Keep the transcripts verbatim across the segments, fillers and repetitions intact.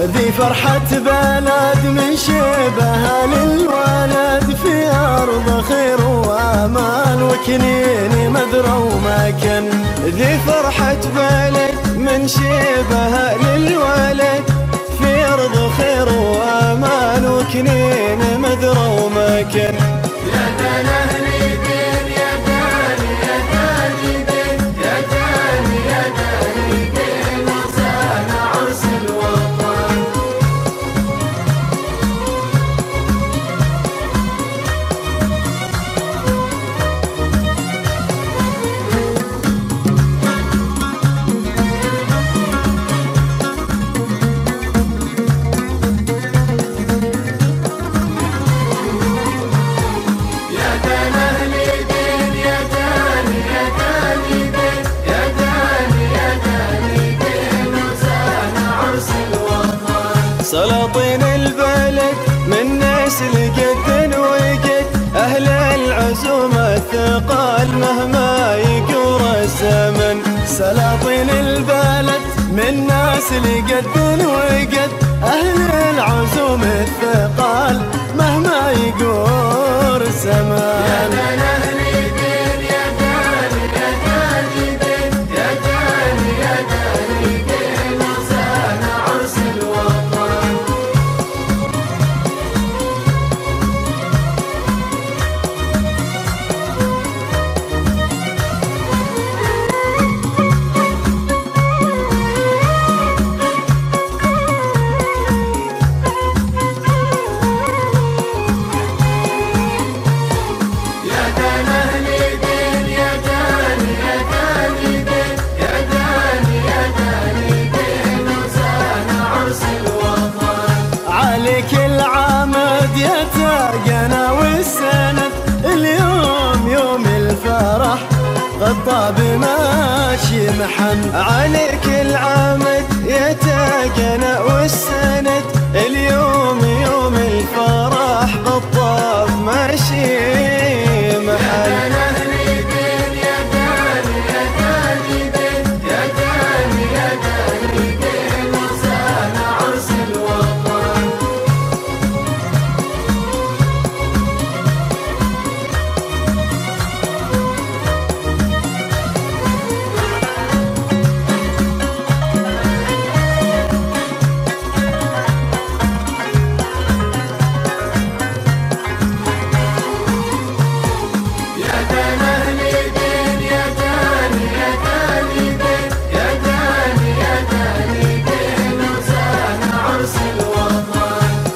ذي فرحة بلد من شبهها للولد في أرض خير وأمان وكنين مذرة ومكن. ذي فرحة بلد من شبهها للولد في أرض خير وأمان وكنين مذرة ومكن. يا دان أهل الدين يا دان يا دان الدين يا دان يا دان الدين وزان عرس الوطن. سلاطين البلد من نسل جد وجد أهل العزومة الثقال مهما يقر الزمن. سلاطين البلد من نسل جد وجد أهل العزومة الثقال مهما يقر الزمن. تاجنا والسند اليوم يوم الفرح غطى بماشي محمد. عليك العمد يا تاجنا والسند اليوم يوم الفرح غطى بماشي محمد.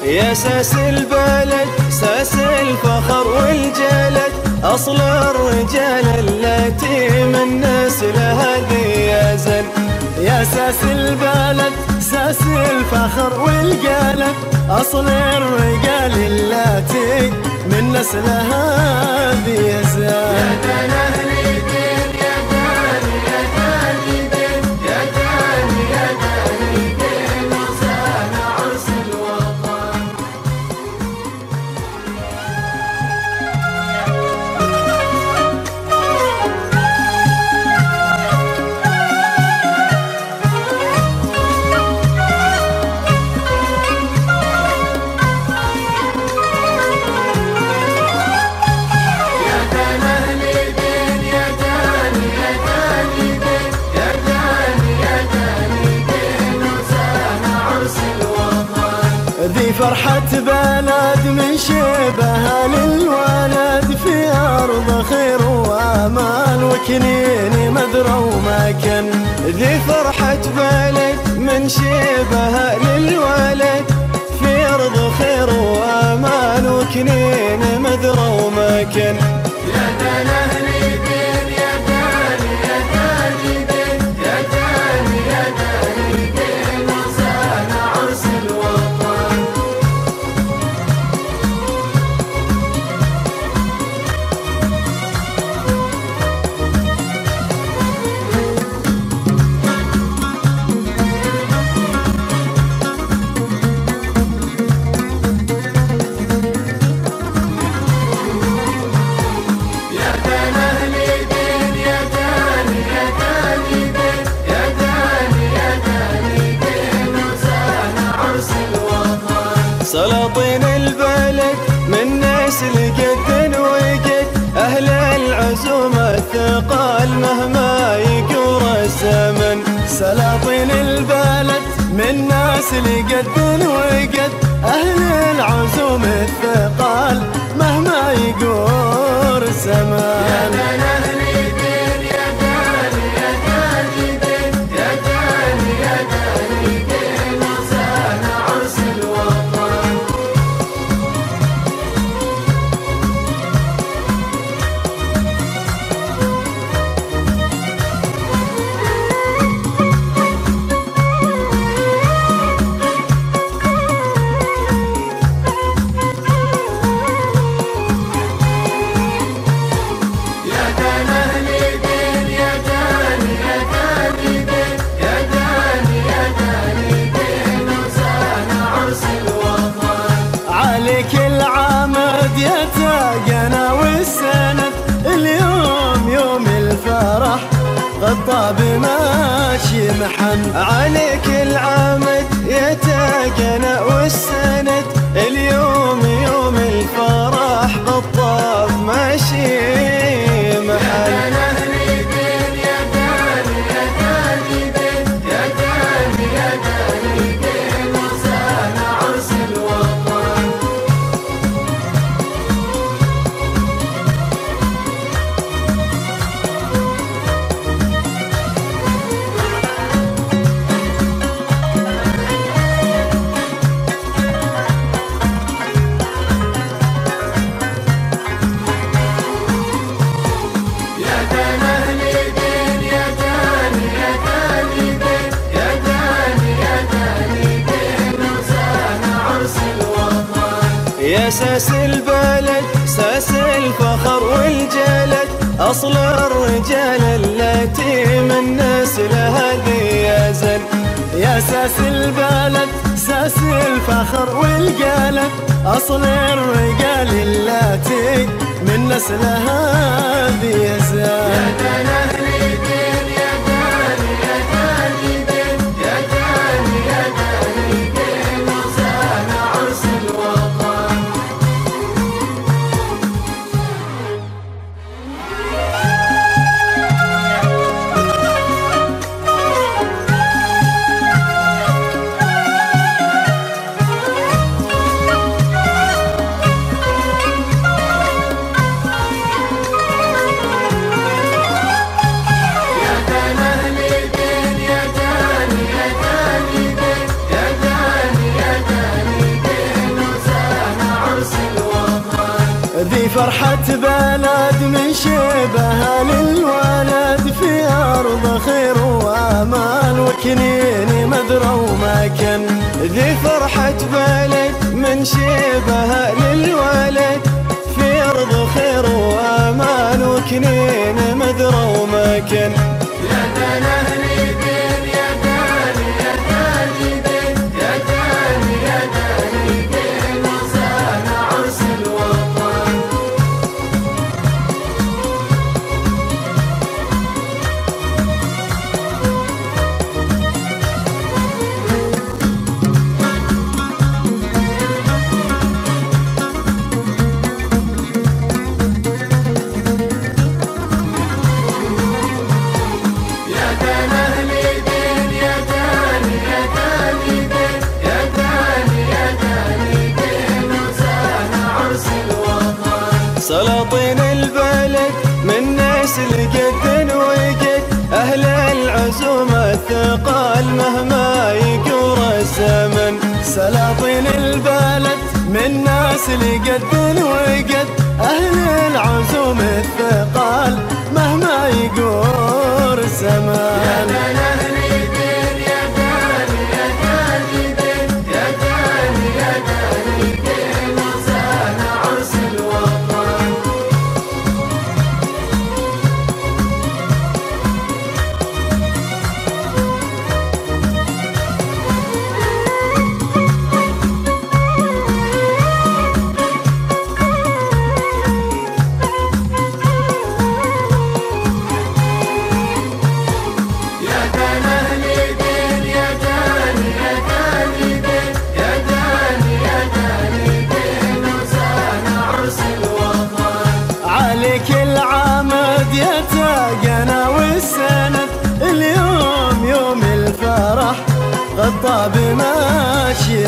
يا ساس البلد ساس الفخر والجلد أصل الرجال التي من نسل هذي يزن. يا ساس البلد ساس الفخر والجلد أصل الرجال التي من نسل هذي يزن. ذي فرحة بلد من شبهها للولد في أرض خير وأمان وكنين مذرة ومكن. ذي فرحة بلد من شبهها للولد في أرض خير وأمان وكنين مذرة ومكن. يا دان أهل الدين يا دان يا دان الدين يا دان يا دان الدين وزان عرس الوطن. سلاطين البلد من نسل جد وجد، أهل العزومة الثقال مهما يجور الزمن. سلاطين البلد من نسل جد وجد، أهل العزومة الثقال مهما يجور الزمن. الطاب ماشي محمد عليك العمد يتاجنا والسند، اليوم يوم الفرح الطاب ماشي محمد. يا ساس البلد ساس الفخر والجلد، أصل الرجال التي من نسلها ذي يزن. يا ساس البلد ساس الفخر والجلد، أصل الرجال التي من نسلها ذي يزن. ذي فرحة بلد من شبهها للولد، في أرض خير وأمان وكنين مدرى ومكن. ذي فرحة بلد من شبهها للولد، في أرض خير وأمان وكنين مدرى ومكن. يا دان أهلي دين يا دان يا دان دين يا دان يا دان دين، وزان عرس الوطن. سلاطين البلد من نسل جد وجد، أهل العزومة الثقال مهما يجور الزمن. سلاطين البلد من نسل جد وجد، أهل العزومة الثقال مهما يجور الزمن.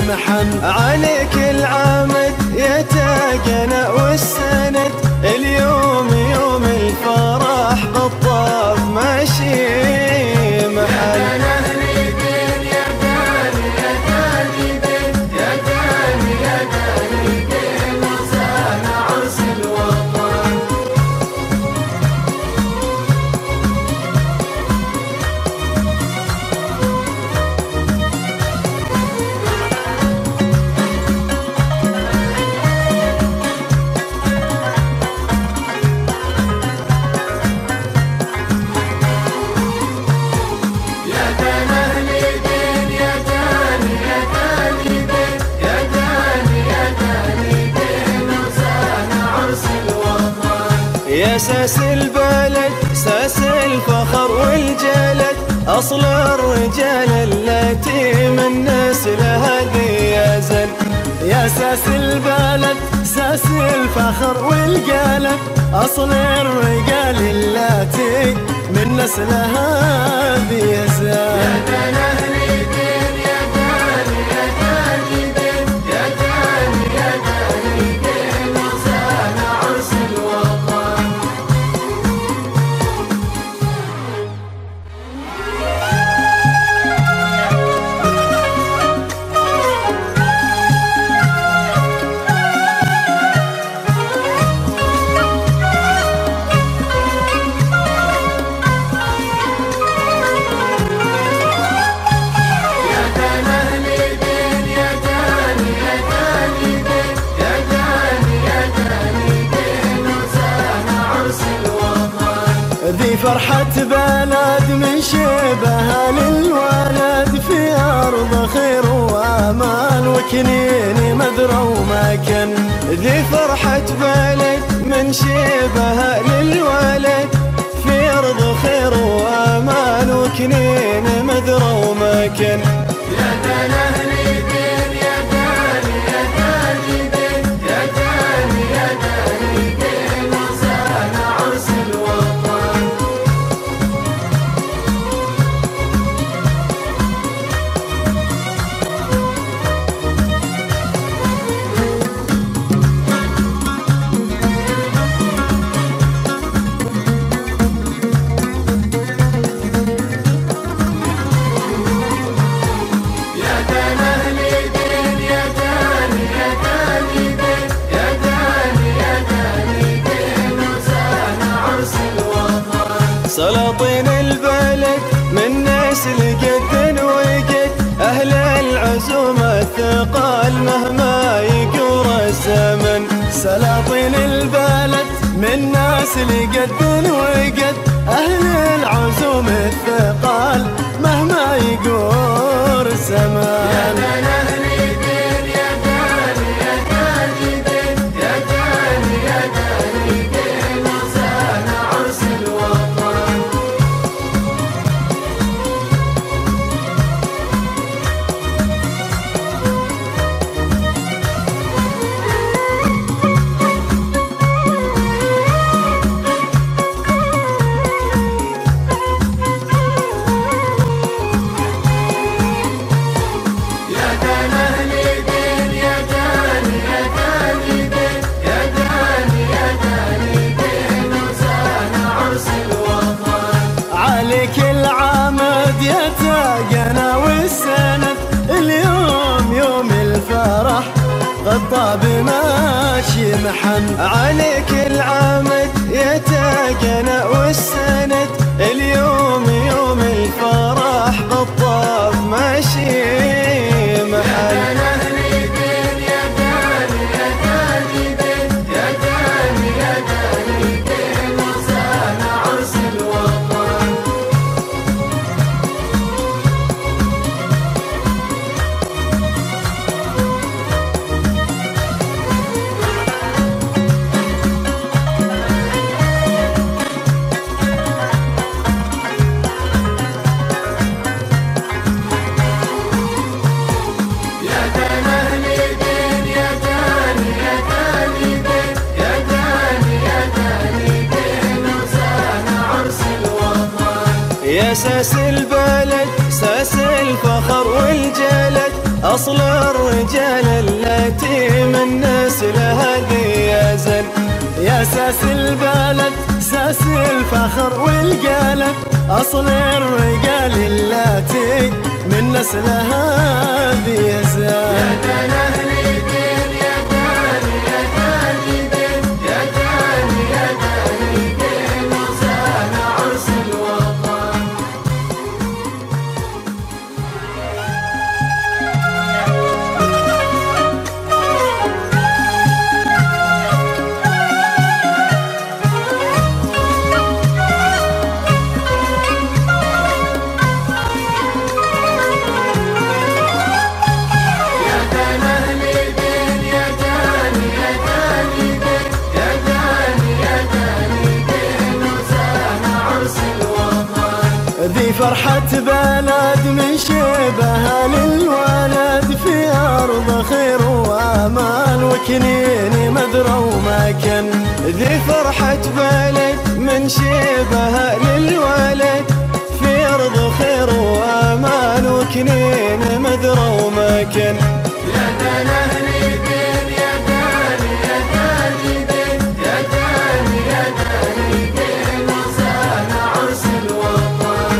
محمد عليك العامد يتاجنا والسند. اليوم يوم الفرح بالطاف ماشي محل. يا ساس البلد ساس الفخر والجلد أصل الرجال التي من ناس لها ذيازا. يا ساس البلد ساس الفخر والجلد أصل الرجال التي من ناس لها ذيازا. ذي فرحة بلد من شبهها للولد في أرض خير وأمان وكنين مذرة ومكن. ذي فرحة بلد من شبهها للولد في أرض خير وأمان وكنين مذرة ومكن. يا دان أهل الدين يا دان يا دان الدين يا دان يا دان الدين وزان عرس الوطن. سلاطين البلد من نسل جد وجد أهل العزومة الثقال مهما يجور الزمن. سلاطين البلد من نسل جد وجد أهل العزومة الثقال مهما يجور الزمن. الطاب ماشي محمد عليك العامد يتاجنا والسند. اليوم يوم الفرح بالطاب ماشي محمد. يا ساس البلد ساس الفخر والجلد أصل الرجال التي من نسلها ذي يزن، يا ساس البلد ساس الفخر والقلب، أصل الرجال التي من نسلها ذي يزن. ذي فرحة بلد من شبهها للولد، في أرض خير وأمان وكنين مدرى ومكن. ذي فرحة بلد من شبهها للولد، في أرض خير وأمان وكنين مدرى ومكن. يا دان أهل الدين يا دان يا دان الدين يا دان يا دان الدين وزان عرس الوطن.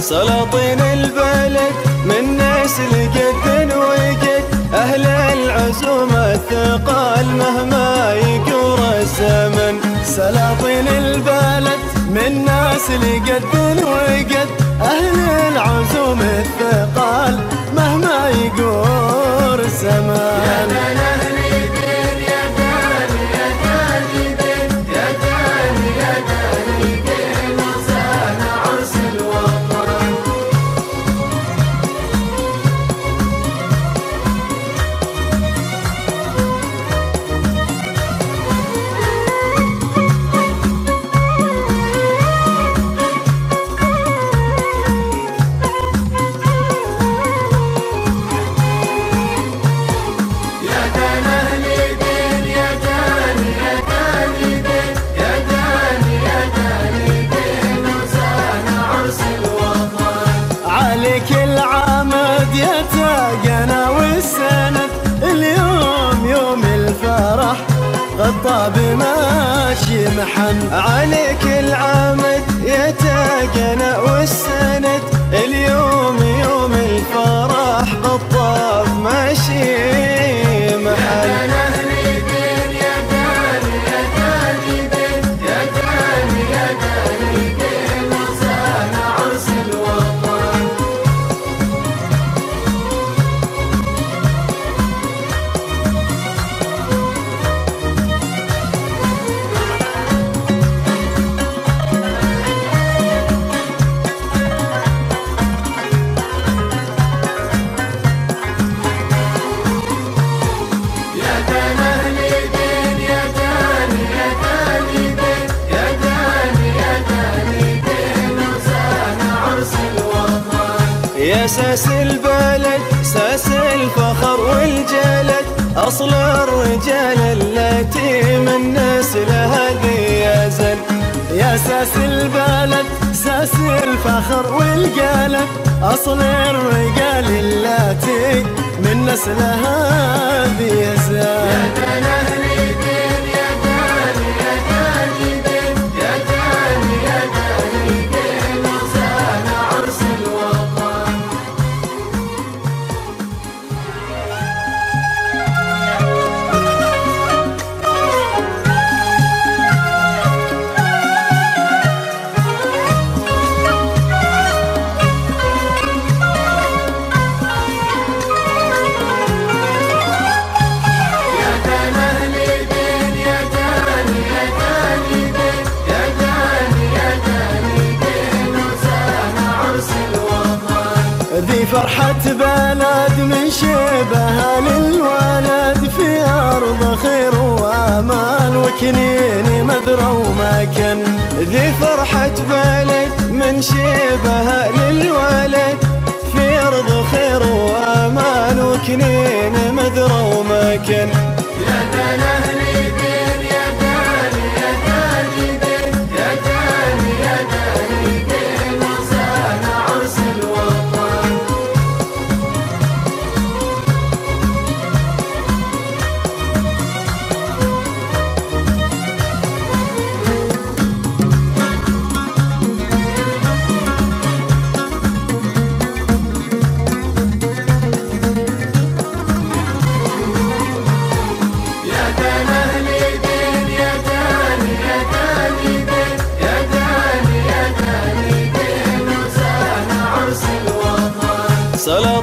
سلاطين البلد من نسل جد وجد، أهل العزومة الثقال مهما يقور الزمن. سلاطين البلد من نسل جد وجد، أهل العزومة الثقال مهما يقور الزمن. يتاقنا والسند اليوم يوم الفرح، الطاب ماشي محن. عليك العمد يتاقنا والسند اليوم يوم الفرح، الطاب ماشي محن. يا ساس البلد ساس الفخر والجلد، أصل الرجال التي من نسلها ذي يزن، يا ساس البلد ساس الفخر والجلد، أصل الرجال التي من نسلها ذي يزن. هاي فرحة بلد من شبهها للولد، في أرض خير وأمال وكنين مدرى ومكن. ذي فرحة بلد من شبهها للولد، في أرض خير وأمال وكنين مدرى ومكن. يا دان أهل الدين يا دان يا دان الدين يا دان يا دان الدين وزان عرس الوطن.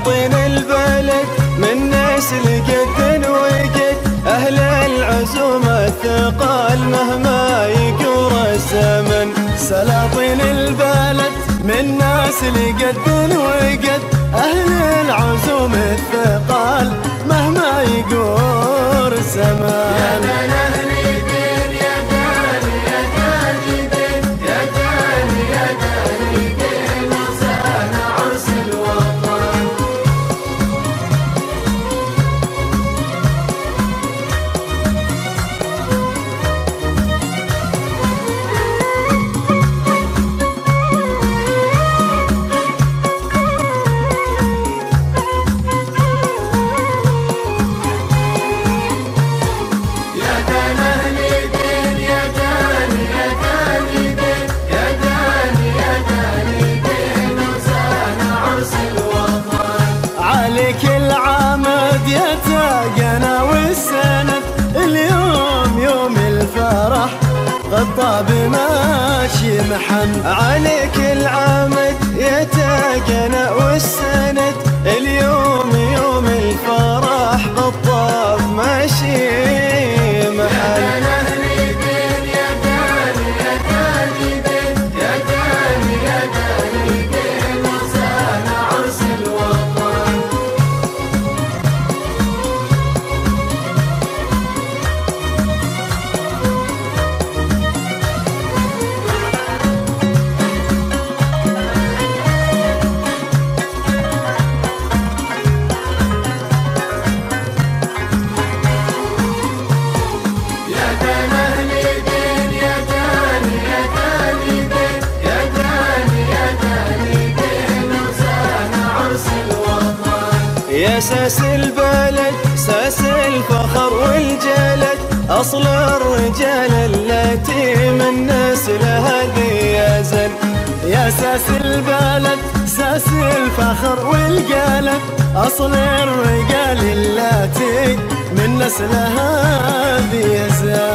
سلاطين البلد من نسل جد وجد، أهل العزومة الثقال مهما يجور الزمن. سلاطين البلد من نسل جد وجد، أهل العزومة الثقال مهما يجور الزمن. تاجنا والسند اليوم يوم الفرح غطى بماشي محمد. عليك العمد يا تاجنا والسند اليوم يوم الفرح غطى بماشي محمد. يا ساس البلد ساس الفخر والجلد، أصل الرجال التي من نسل هذي يزن. يا ساس البلد ساس الفخر والجلد، أصل الرجال التي من نسل هذي يزن.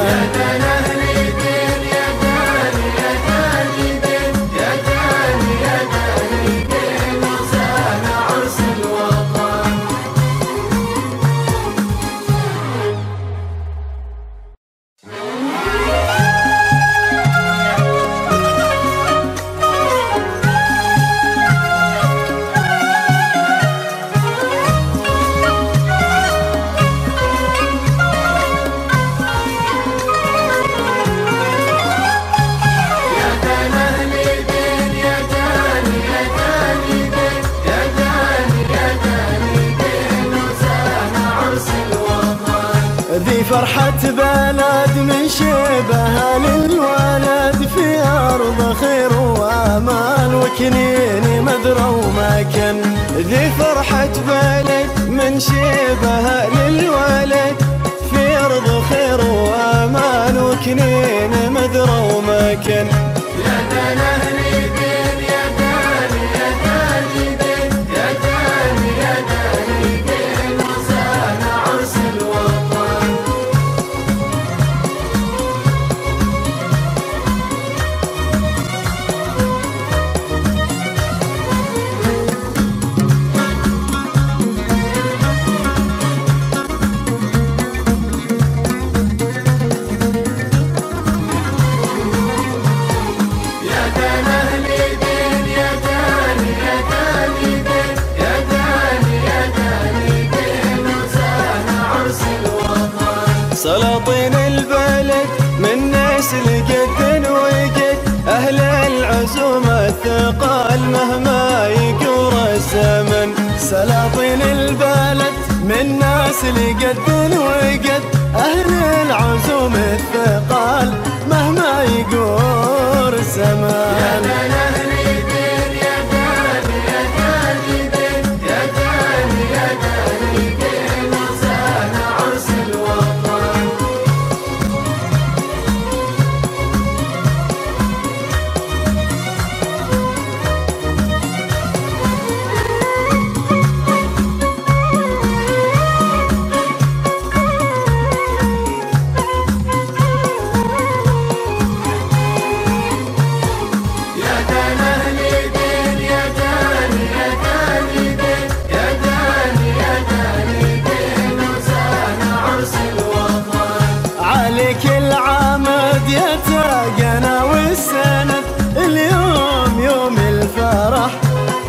ذي فرحة بلد من شبهها للولد، في أرض خير وأمال وكنين مدرى ومكن. ذي فرحة بلد من شبهها للولد، في أرض خير وأمال وكنين مدرى ومكن. يا دان أهل الدين يا دان يا دان الدين يا دان يا دان الدين وزان عرس الوطن. سلاطين البلد من نسل جد وجد، أهل العزومة الثقال مهما يجور الزمن. سلاطين البلد من نسل جد وجد، أهل العزومة الثقال مهما يجور الزمن.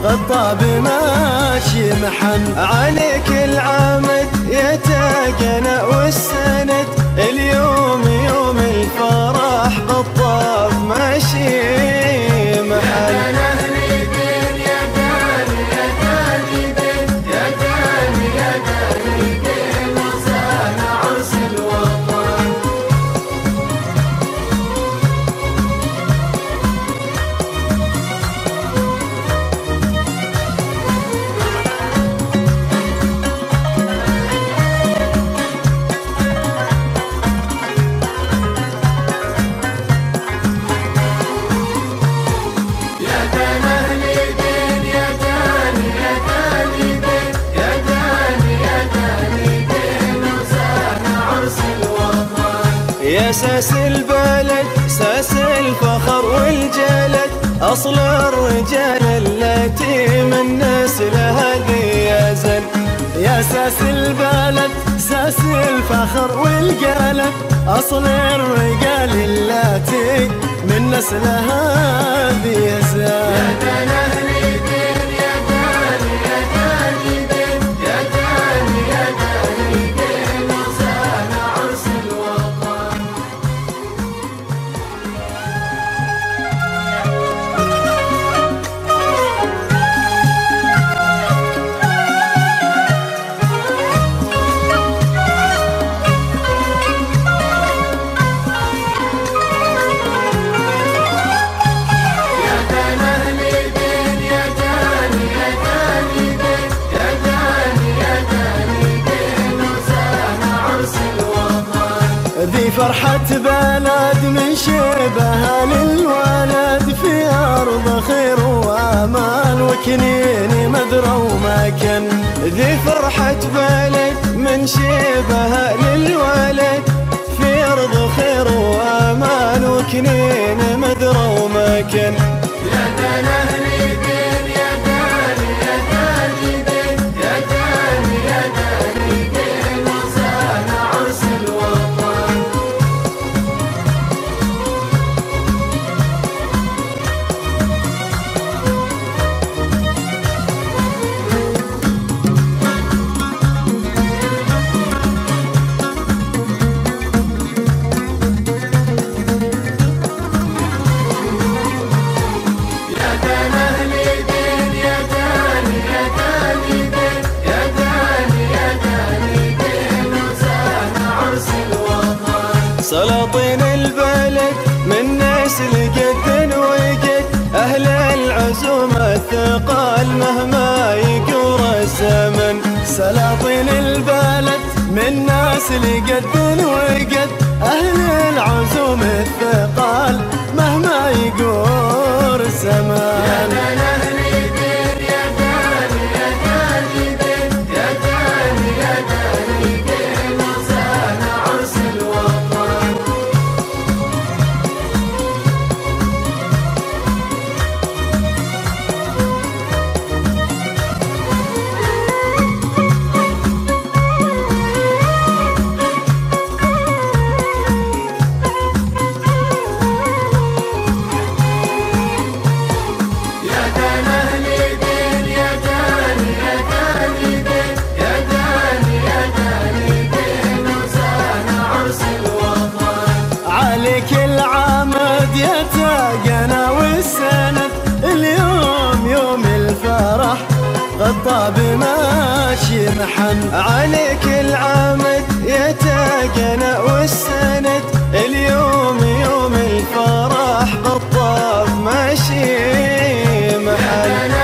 غطى بماشي محمد عليك العمد يتاجنا والسند، اليوم يوم الفرح غطى بماشي محمد. يا ساس البلد ساس الفخر والجلد، أصل الرجال التي من نسلها ذي يزن. يا ساس البلد ساس الفخر والجلد، أصل الرجال التي من نسلها ذي يزن. فرحة بلد من شبهها للولد، في أرض خير وأمان وكنين مدرى ومكن. ذي فرحة بلد من شبهها للولد، في أرض خير وأمان وكنين مدرى ومكن. يا دان أهل دين يا دان يا دان دين يا دان يا دان دين وزان عرس الوطن. سلاطين البلد من نسل جد وجد، أهل العزومة الثقال مهما يجور الزمن. سلاطين البلد من نسل جد وجد، أهل العزومة الثقال مهما يجور الزمن. الحمد عليك العامد يتاجنا والسند. اليوم يوم الفرح بالطاف ماشي محل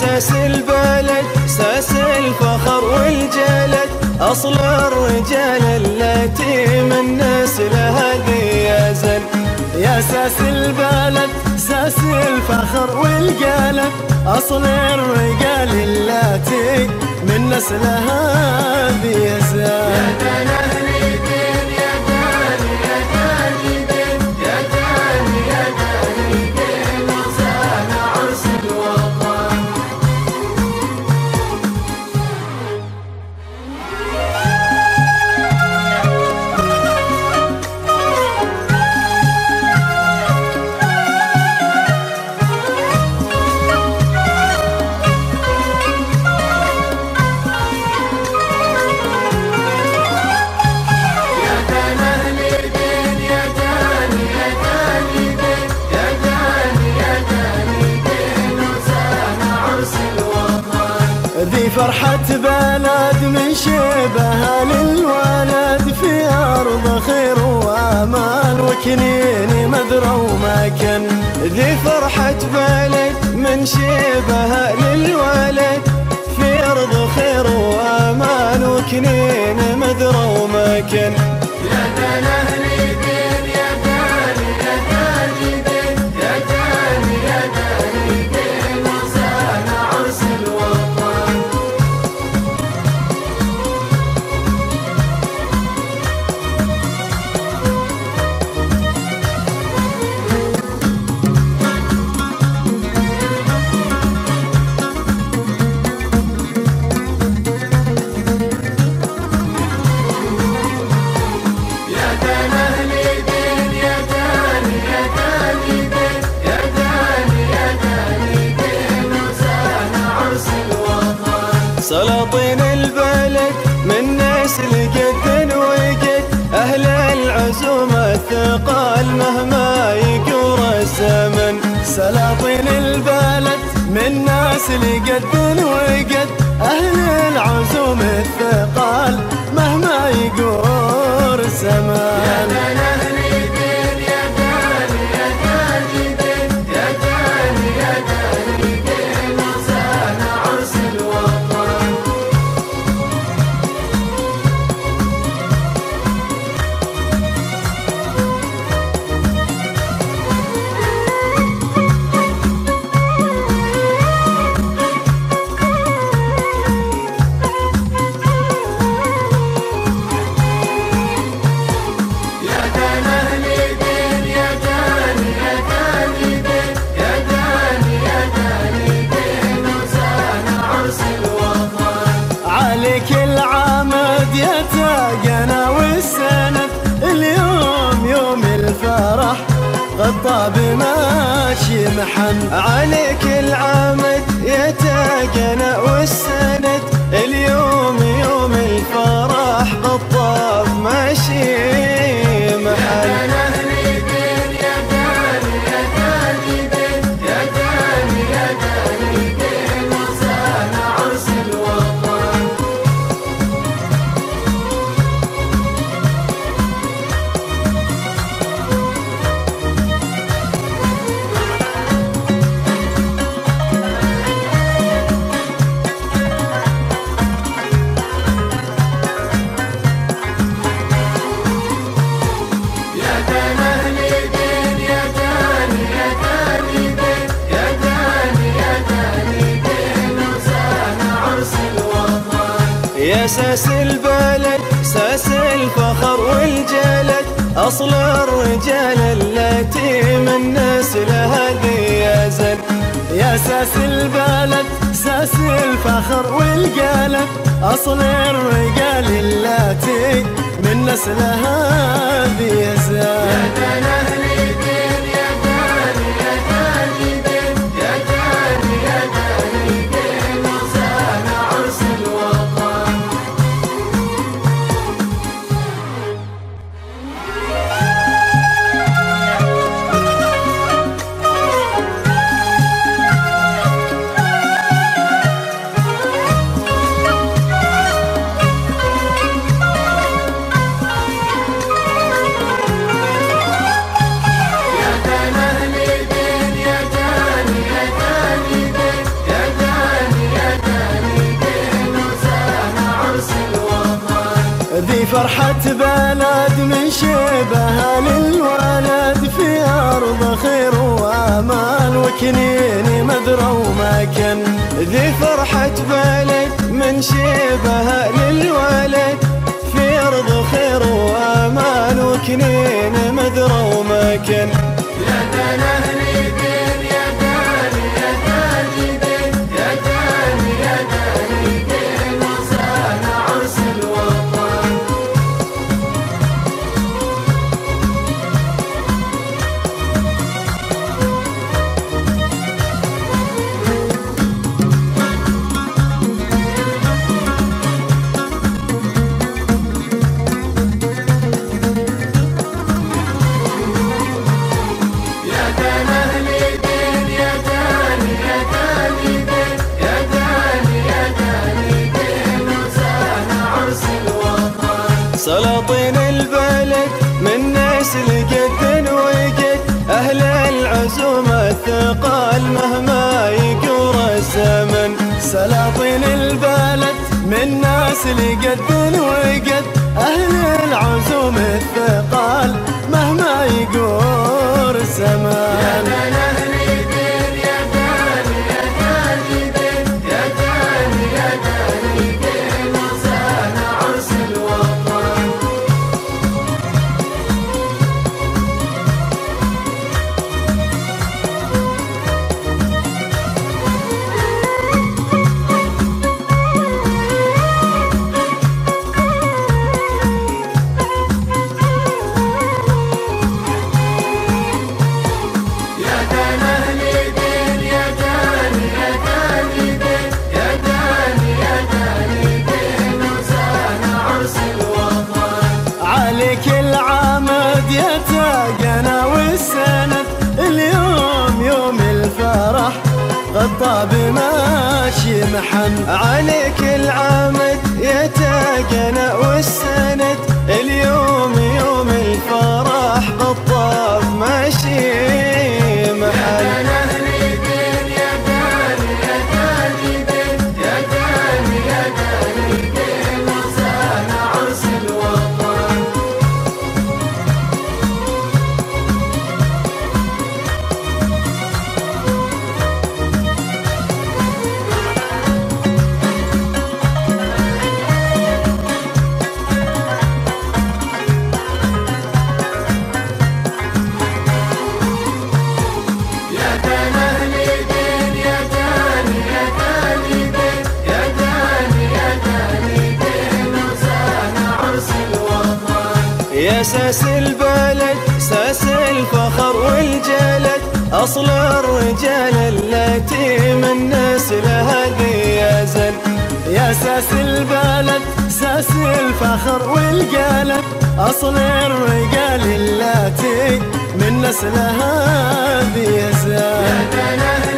ساس البلد ساس الفخر والجلد أصل الرجال التي من نسل هذي يا زن. يا ساس البلد ساس الفخر والجلد أصل الرجال التي من نسل هذي يا زن. ذي فرحة بلد من شبهها للولد في أرض خير وأمان وكنين مذرة ومكن. ذي فرحة بلد من شبهها للولد في أرض خير وأمان وكنين مذرة ومكن. يا دان أهل الدين يا دان يا دان الدين يا دان يا دان الدين وزان عرس الوطن. سلاطين البلد من نسل جد وجد أهل العزومة الثقال مهما يجور الزمن. سلاطين البلد من نسل جد وجد أهل العزومة الثقال مهما يجور الزمن. الطاب ماشي محمد عليك العامد يتاجنا والسند. اليوم يوم الفرح بالطاب ماشي محمد. يا ساس البلد ساس الفخر والجلد أصل الرجال التي من نسلها ذي يزن، يا ساس البلد ساس الفخر والقلب، أصل الرجال التي من نسلها ذي يزن. ذي فرحة بلد من شبهها للولد، في أرض خير وأمان وكنين مذرة ومكن. ذي فرحة بلد من شبهها للولد، في أرض خير وأمان وكنين مذرة ومكن. سلاطين البلد من نسل جد وجد، أهل العزومة الثقال مهما يقور الزمن. سلاطين البلد من نسل جد وجد، أهل العزومة الثقال مهما يقور الزمن. يتاقنا والسند، اليوم يوم الفرح الطاب ماشي محن. عليك العمد يتاقنا والسند، اليوم يوم الفرح الطاب ماشي محن. يا ساس البلد ساس الفخر والجلد، أصل الرجال التي من نسلها ذي يزن، يا ساس البلد ساس الفخر والجلد، أصل الرجال التي من نسلها ذي يزن. يا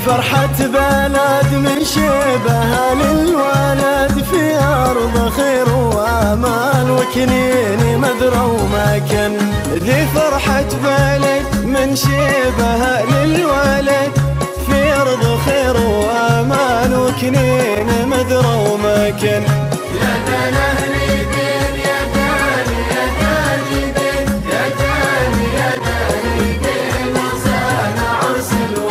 هذه فرحة بلد من شبهها للولد، في أرض خير وأمان وكنين مذرة ومكن. ذي فرحة بلد من شبهها للولد، في أرض خير وأمان وكنين مذرة ومكن. يا دان أهل الدين يا دان يا دان الدين يا دان يا دان الدين وزان عرس الوطن.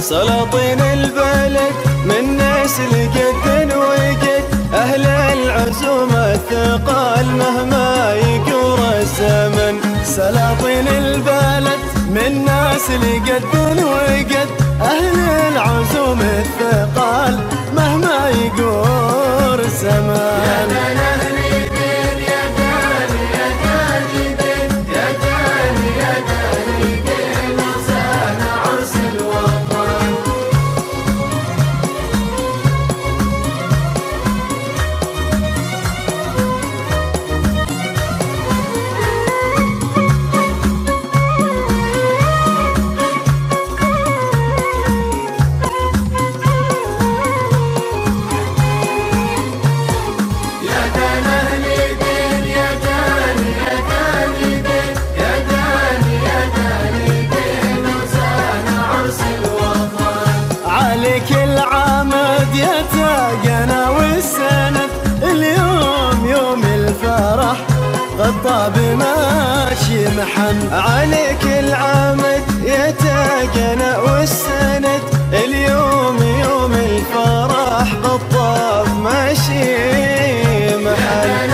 سلاطين البلد من نسل جد وجد، أهل العزومة الثقال مهما يجور الزمن. سلاطين البلد من نسل جد وجد، أهل العزومة الثقال مهما يجور الزمن. تاجنا والسند اليوم يوم الفرح، غطى بماشي محمد. عليك العمد يا تاجنا والسند اليوم يوم الفرح، غطى بماشي محمد.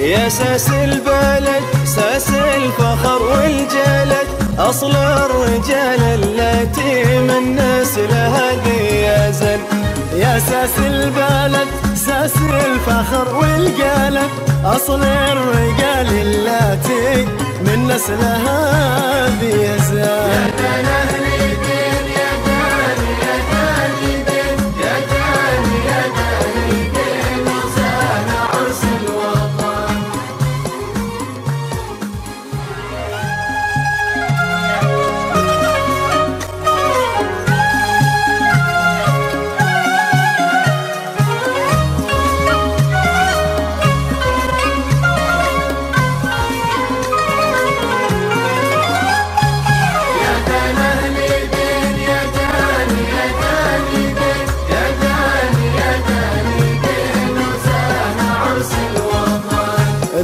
يا ساس البلد ساس الفخر والجلد، أصل الرجال التي من نسل هذي يزن. يا ساس البلد ساس الفخر والجلد، أصل الرجال التي من نسل هذي يزن.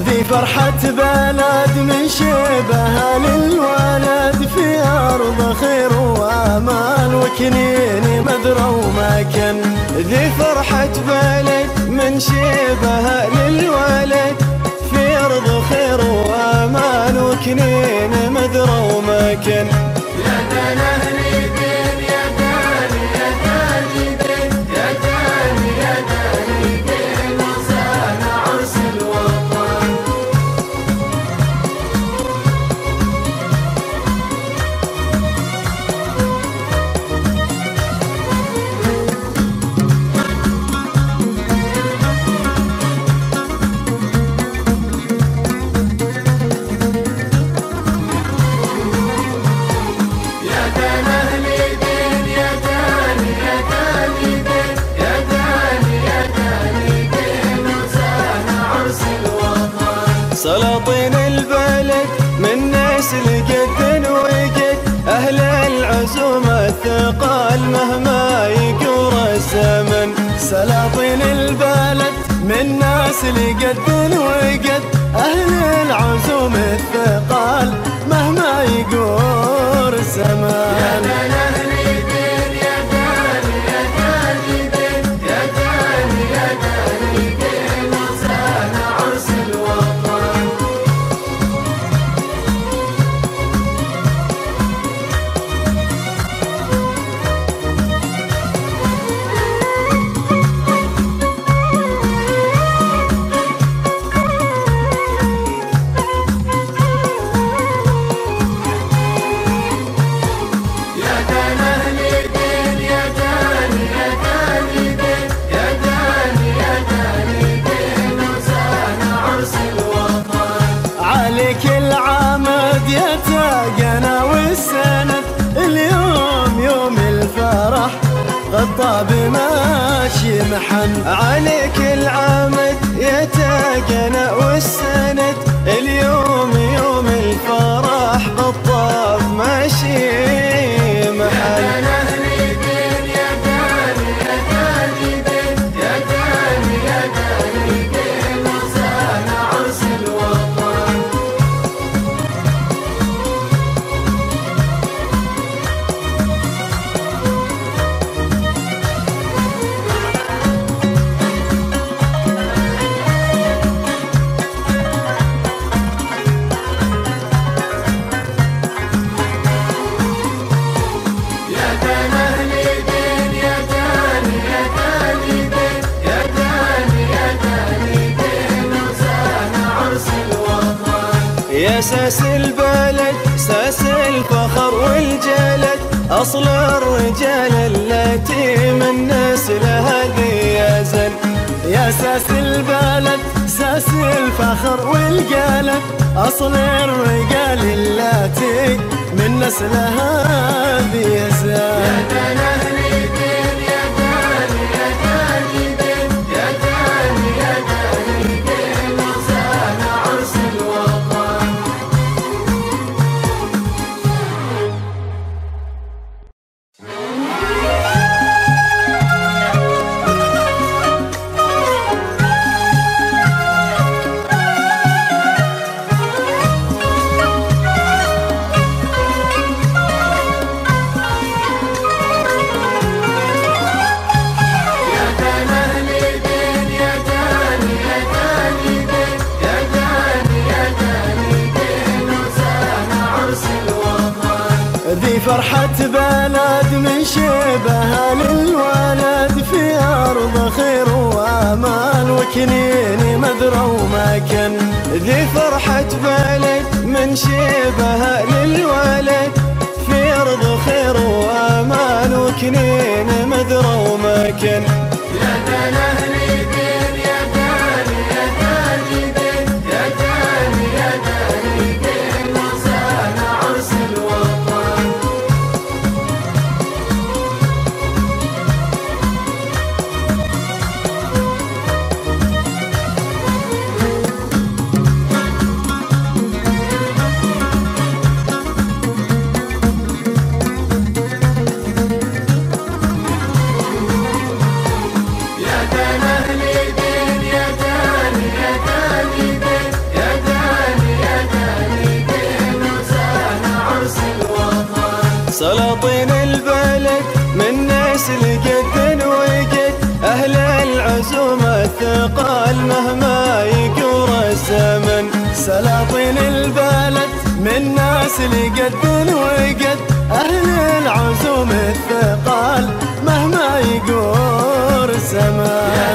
ذي فرحة بلد من شبهها للولد، في أرض خير وأمان وكنين مذرة ومكن. ذي فرحة بلد من شبهها للولد، في أرض خير وأمان وكنين مذرة ومكن. يا دان أهل الدين يا دان يا دان الدين يا دان يا دان الدين وزان عرس الوطن. سلاطين البلد من نسل جد وجد، أهل العزومة الثقال مهما يجور الزمن. سلاطين البلد من نسل جد وجد، أهل العزومة الثقال مهما يجور الزمن. غطى بماشي محمد عليك العمد يتاجنا والسند، اليوم يوم الفرح غطى بماشي محمد. يا ساس البلد ساس الفخر والجلد، أصل الرجال التي من نسلها ذي يزن. يا ساس البلد ساس الفخر والجلد، أصل الرجال التي من نسلها ذي يزن. فرحة بلد من شبهها للولد، في أرض خير وأمان وكنين مذرة ومكن. ذي فرحة بلد من شبهها للولد، في أرض خير وأمان وكنين مذرة ومكن. يا دنهل يدين يا داني يا داني دين يا داني يا داني دين وزان عرس الوطن. سلاطين البلد من نسل جد وجد، أهل العزومة الثقال مهما يجور الزمن. سلاطين البلد من نسل جد وجد، أهل العزومة الثقال مهما يجور الزمن.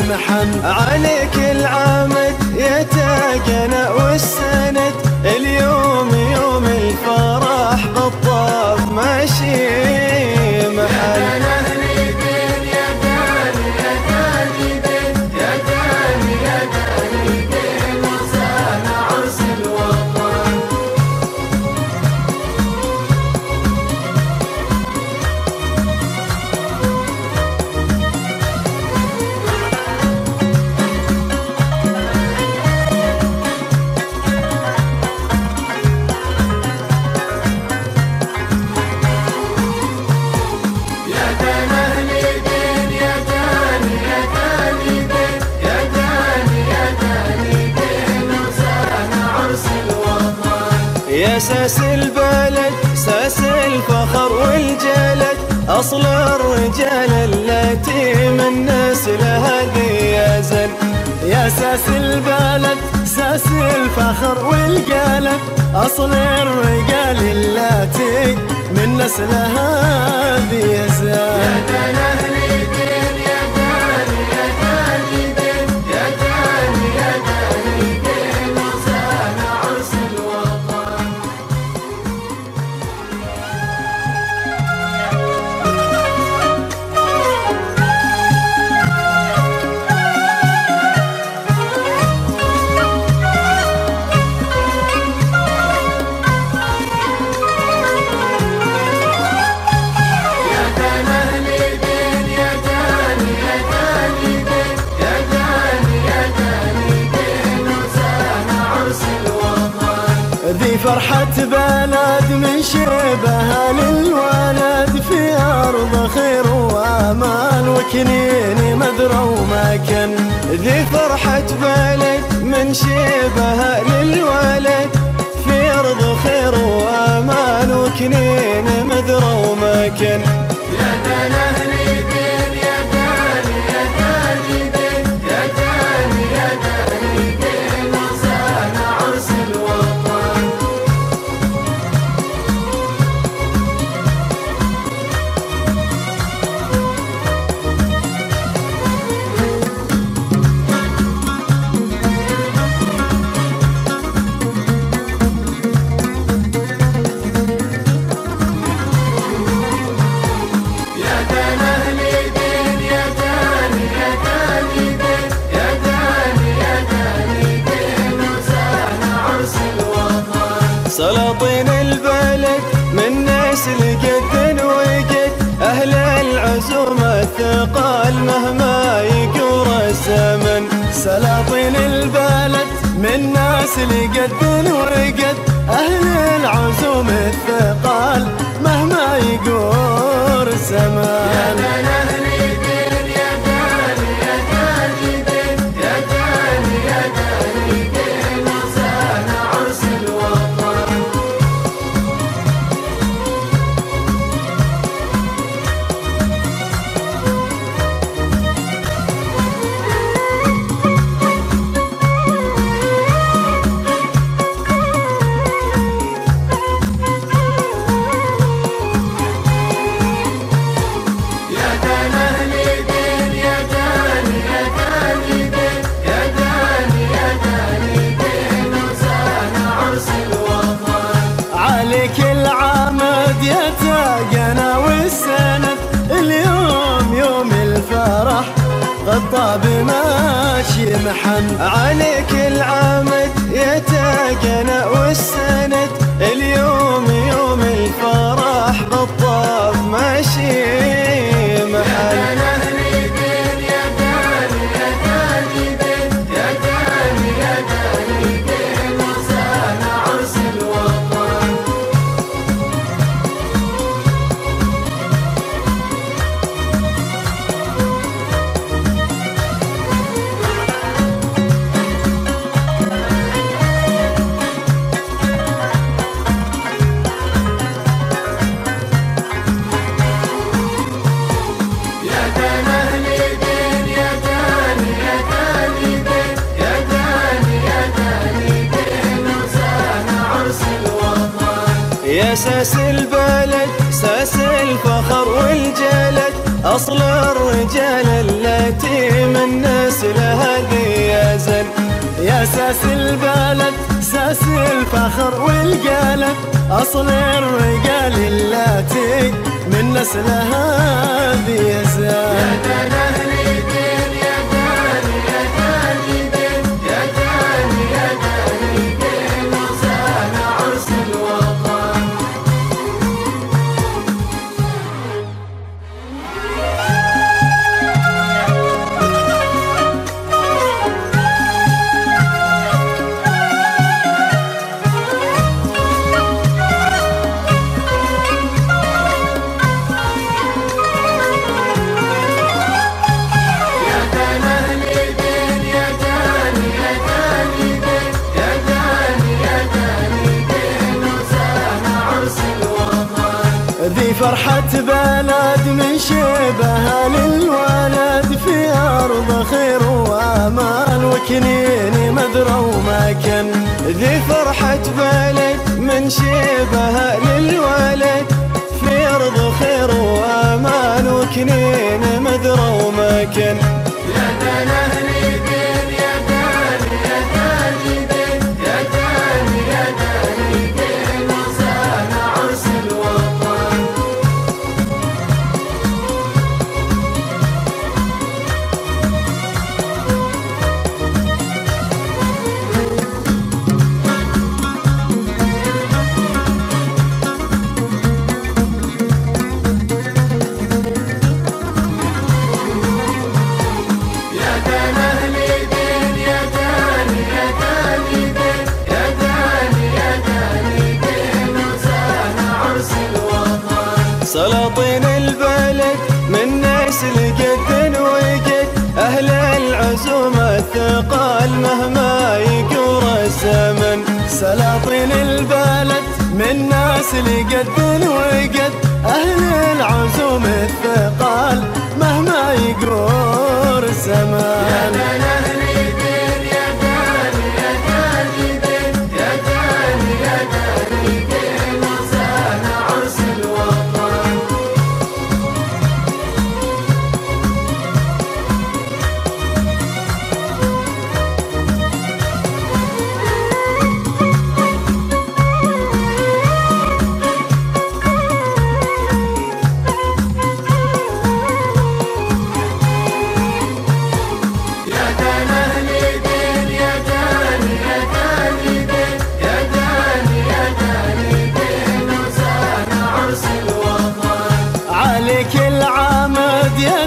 محمد عليك العمد يتاجنا والسند. اليوم يوم الفرح بالطاف ماشي محمد. يا ساس البلد ساس الفخر والجلد، أصل الرجال التي من الناس لها ذيازا. يا ساس البلد ساس الفخر والجلد، أصل الرجال التي من الناس لها ذيازا. ذي فرحة بلد من شبهها للولد، في أرض خير وأمان وكنين مذرة ومكن. ذي فرحة بلد من شبهها للولد، في أرض خير وأمان وكنين مذرة ومكن. يا دان أهل الدين يا دان يا دان الدين يا دان يا دان الدين وزان عرس الوطن. سلاطين البلد من نسل جد وجد، أهل العزومة الثقال مهما يجور الزمن. سلاطين البلد من نسل جد وجد، أهل العزومة الثقال مهما يجور الزمن. الطاب ماشي محمد عليك العمد يتاجنا والسند. اليوم يوم الفرح بالطاب ماشي محمد. يا ساس البلد ساس الفخر والجلد، أصل الرجال التي من نسلها ذي يزن، يا ساس البلد ساس الفخر والقلب، أصل الرجال التي من نسلها ذي يزن. ذي فرحة بلد من شبهها للولد، في أرض خير وأمان وكنين مدرى ومكن. ذي فرحة بلد من شبهها للولد، في أرض خير وأمان وكنين مدرى ومكن. يا دان أهل الدين يا دان يا دان الدين يا دان يا دان الدين وزان عرس الوطن. سلاطين البلد من نسل جد وجد، أهل العزومة الثقال مهما يقور الزمن. سلاطين البلد من نسل جد وجد، أهل العزومة الثقال مهما يقور الزمن.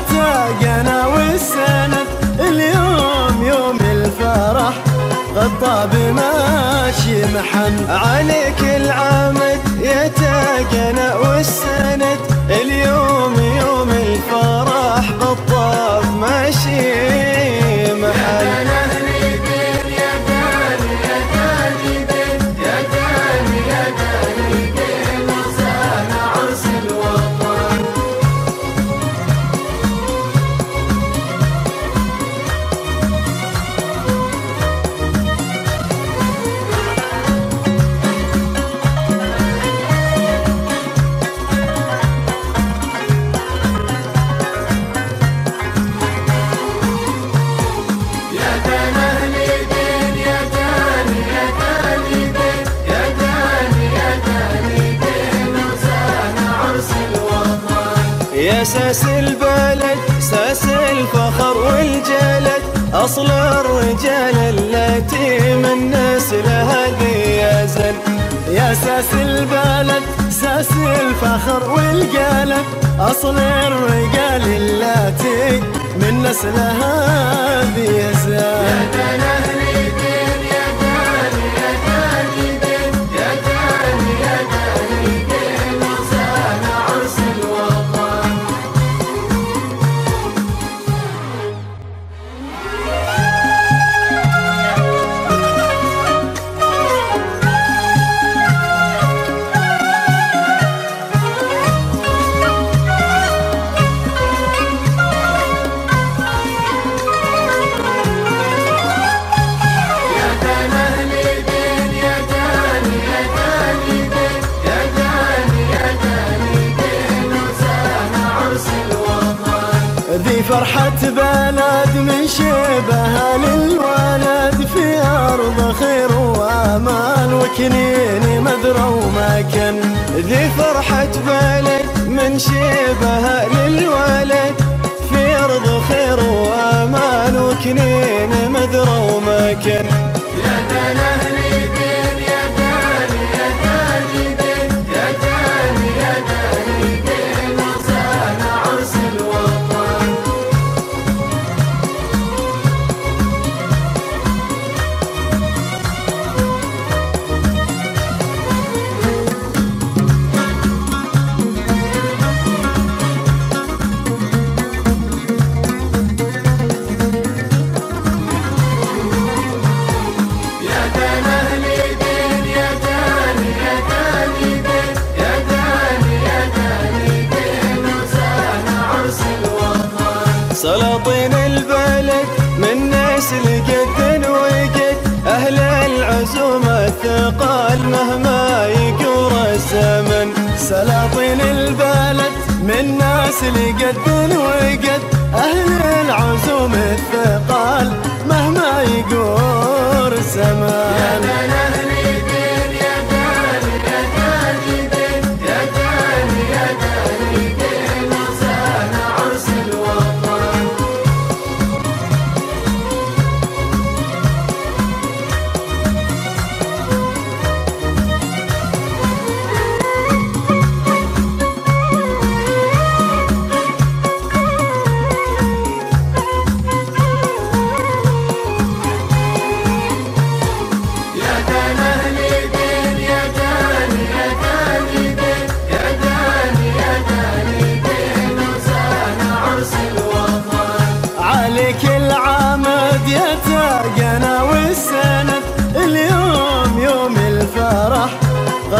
تاجنا والسند اليوم يوم الفرح، الطاب ماشي محن. عليك العمد يا تاجنا والسند، اليوم يوم الفرح، الطاب ماشي محن. يا ساس البلد ساس الفخر والجلد، أصل الرجال التي من نسلها ذي يزن، يا ساس البلد ساس الفخر والجلد، أصل الرجال التي من نسلها ذي يزن. هاي فرحة بلد من شبهها للولد، في أرض خير وأمان وكنين مذرة ومكن. ذي فرحة بلد من شبهها للولد، في أرض خير وأمان وكنين مذرة ومكن. يا دان أهل الدين يا دان يا دان الدين يا دان يا دان الدين، وصان عرس الوطن. سلاطين البلد من نسل جد وجد، أهل العزومة الثقال مهما يجور الزمن. سلاطين البلد من نسل جد وجد، أهل العزومة الثقال مهما يجور الزمن.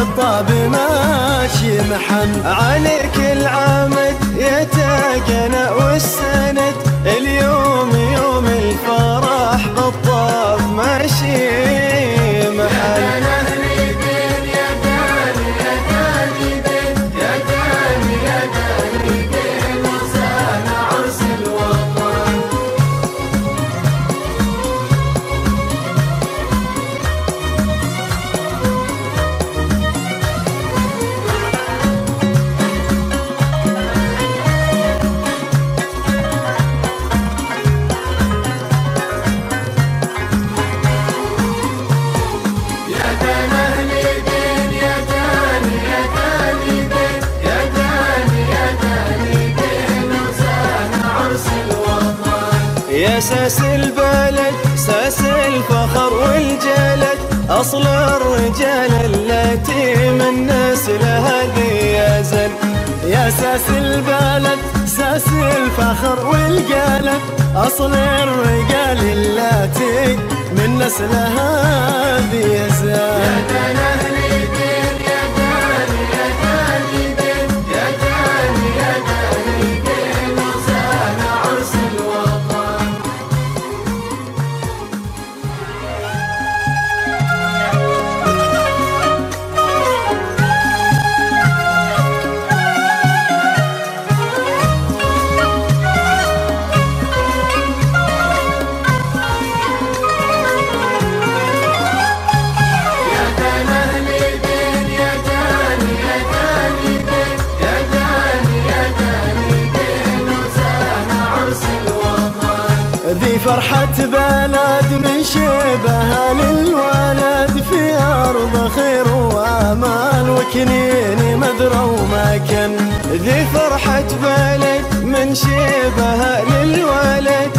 الطاب ماشي محمد عليك العمد يا تاجنا والسند، اليوم يوم الفرح الطاب ماشي محمد. يا ساس البلد ساس الفخر والجلد، أصل الرجال التي من نسل هذي يزن. يا ساس البلد ساس الفخر والجلد، أصل الرجال التي من نسل هذي يزن. ذي فرحة بلد من شبهها للولد، في أرض خير وأمان وكنين مذرة ومكن. ذي فرحة بلد من شبهها للولد،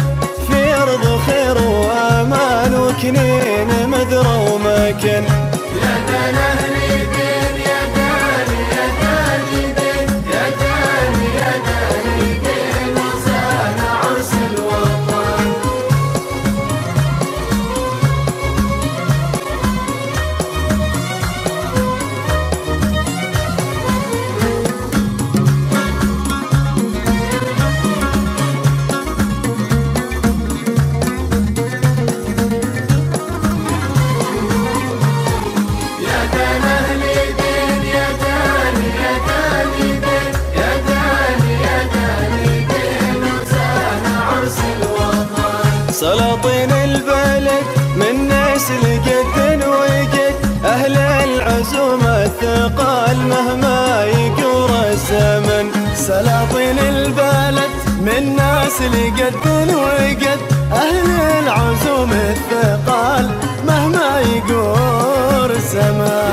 في أرض خير وأمان وكنين مذرة ومكن. يا دان أهل الدين يا دان يا دان الدين يا دان يا دان الدين، وصان عرس الوطن. سلاطين البلد من نسل جد وجد، أهل العزومة الثقال مهما يجور الزمن. سلاطين البلد من نسل جد وجد، أهل العزومة الثقال مهما يجور الزمن.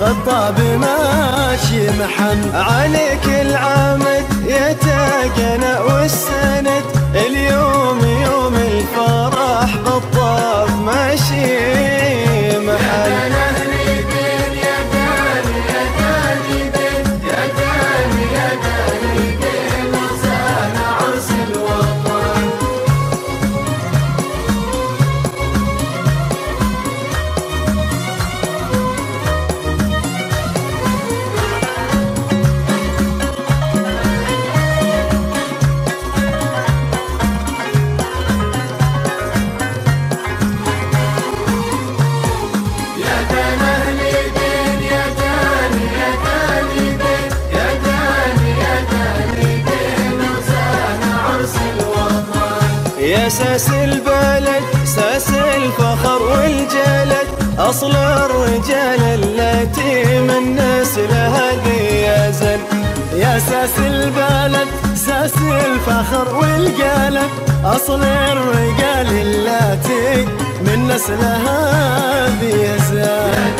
غطى بماشي محمد عليك العمد يتاجنا والسند، اليوم يوم الفرح غطى بماشي محمد. يا ساس البلد ساس الفخر والجلد، أصل الرجال التي من نسلها ذي يزن. يا ساس البلد ساس الفخر والجلد، أصل الرجال التي من نسلها ذي يزن.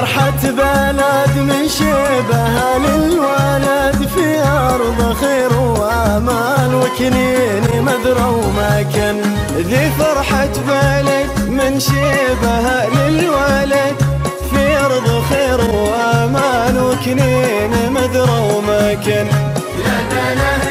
فرحة بلد من شبهها للولد، في أرض خير وأمان وكنين مذرة ومكن. ذي فرحة بلد من شبهها للولد، في أرض خير وأمان وكنين مذرة ومكن. يا دنهن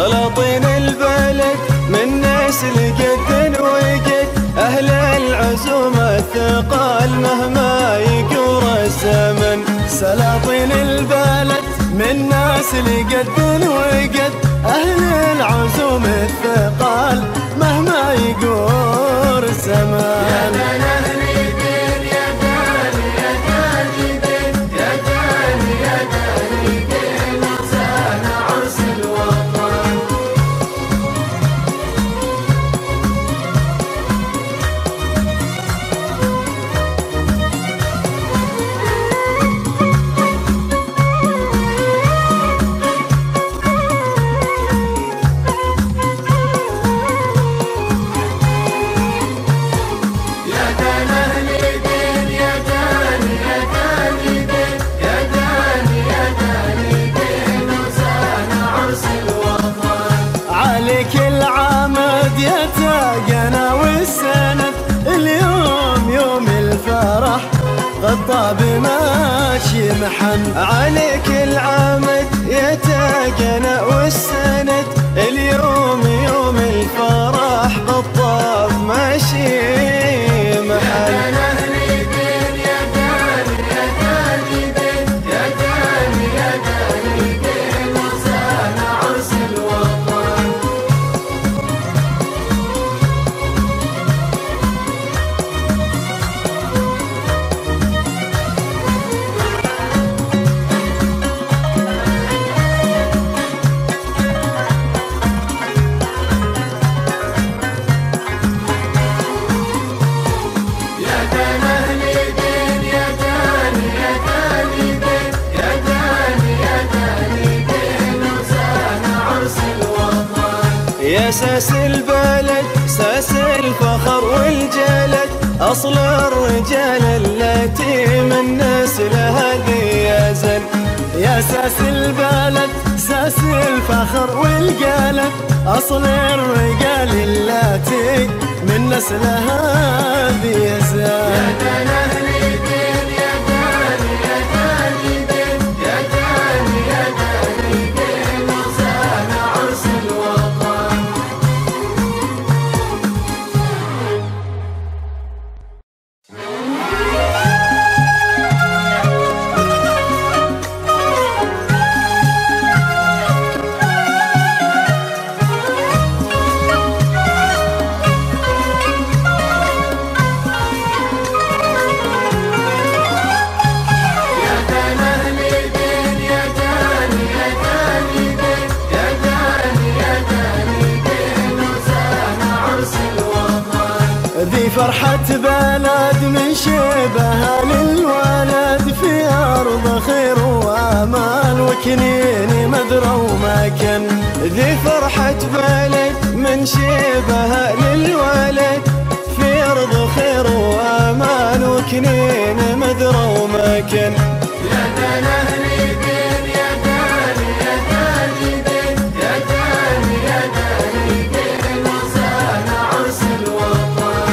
سلاطين البلد من نسل جد وجد، أهل العزومة الثقال مهما يجور الزمن. سلاطين البلد من نسل جد وجد، أهل العزومة الثقال مهما يجور الزمن. يتلاقينا والسند، اليوم يوم الفرح غضب ماشي محمد عليك العمد. يتلاقينا والسند، اليوم يوم الفرح غضب ماشي ساس البلد، ساس الفخر والجلد، أصل الرجال التي من نسل هذي يا زن. يا ساس البلد، ساس الفخر والجلد، أصل الرجال التي من نسل هذي يا زن. فرحة بلد من شبهها للولد، في أرض خير وأمان وكنين مدرى ومكن. ذي فرحة بلد من شبهها للولد، في أرض خير وأمان وكنين مدرى ومكن. يا دان أهلي دين، يا دان يا دان دين، يا دان يا دان دين، وزان عرس الوطن.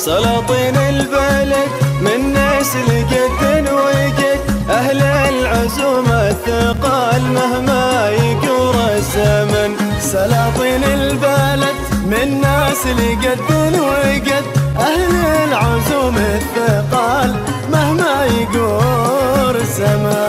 سلاطين البلد من نسل جد وجد، أهل العزومة الثقال مهما يجور الزمن. سلاطين البلد من نسل جد وجد، أهل العزومة الثقال مهما يجور الزمن.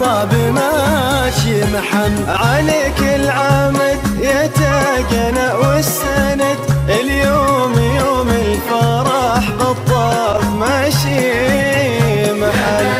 غضب ماشي محمد عليك العمد. يتلاقينا والسند، اليوم يوم الفرح غضب ماشي محمد.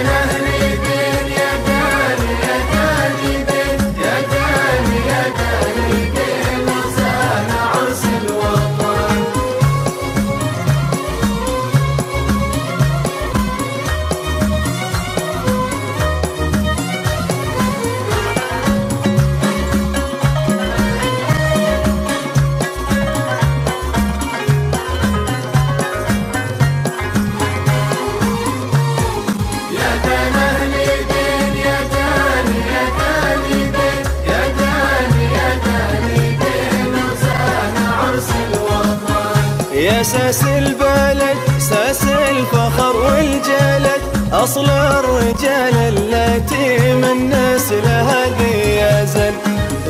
يا ساس البلد ساس الفخر والجلد، أصل الرجال التي من ناس لها ذيازا.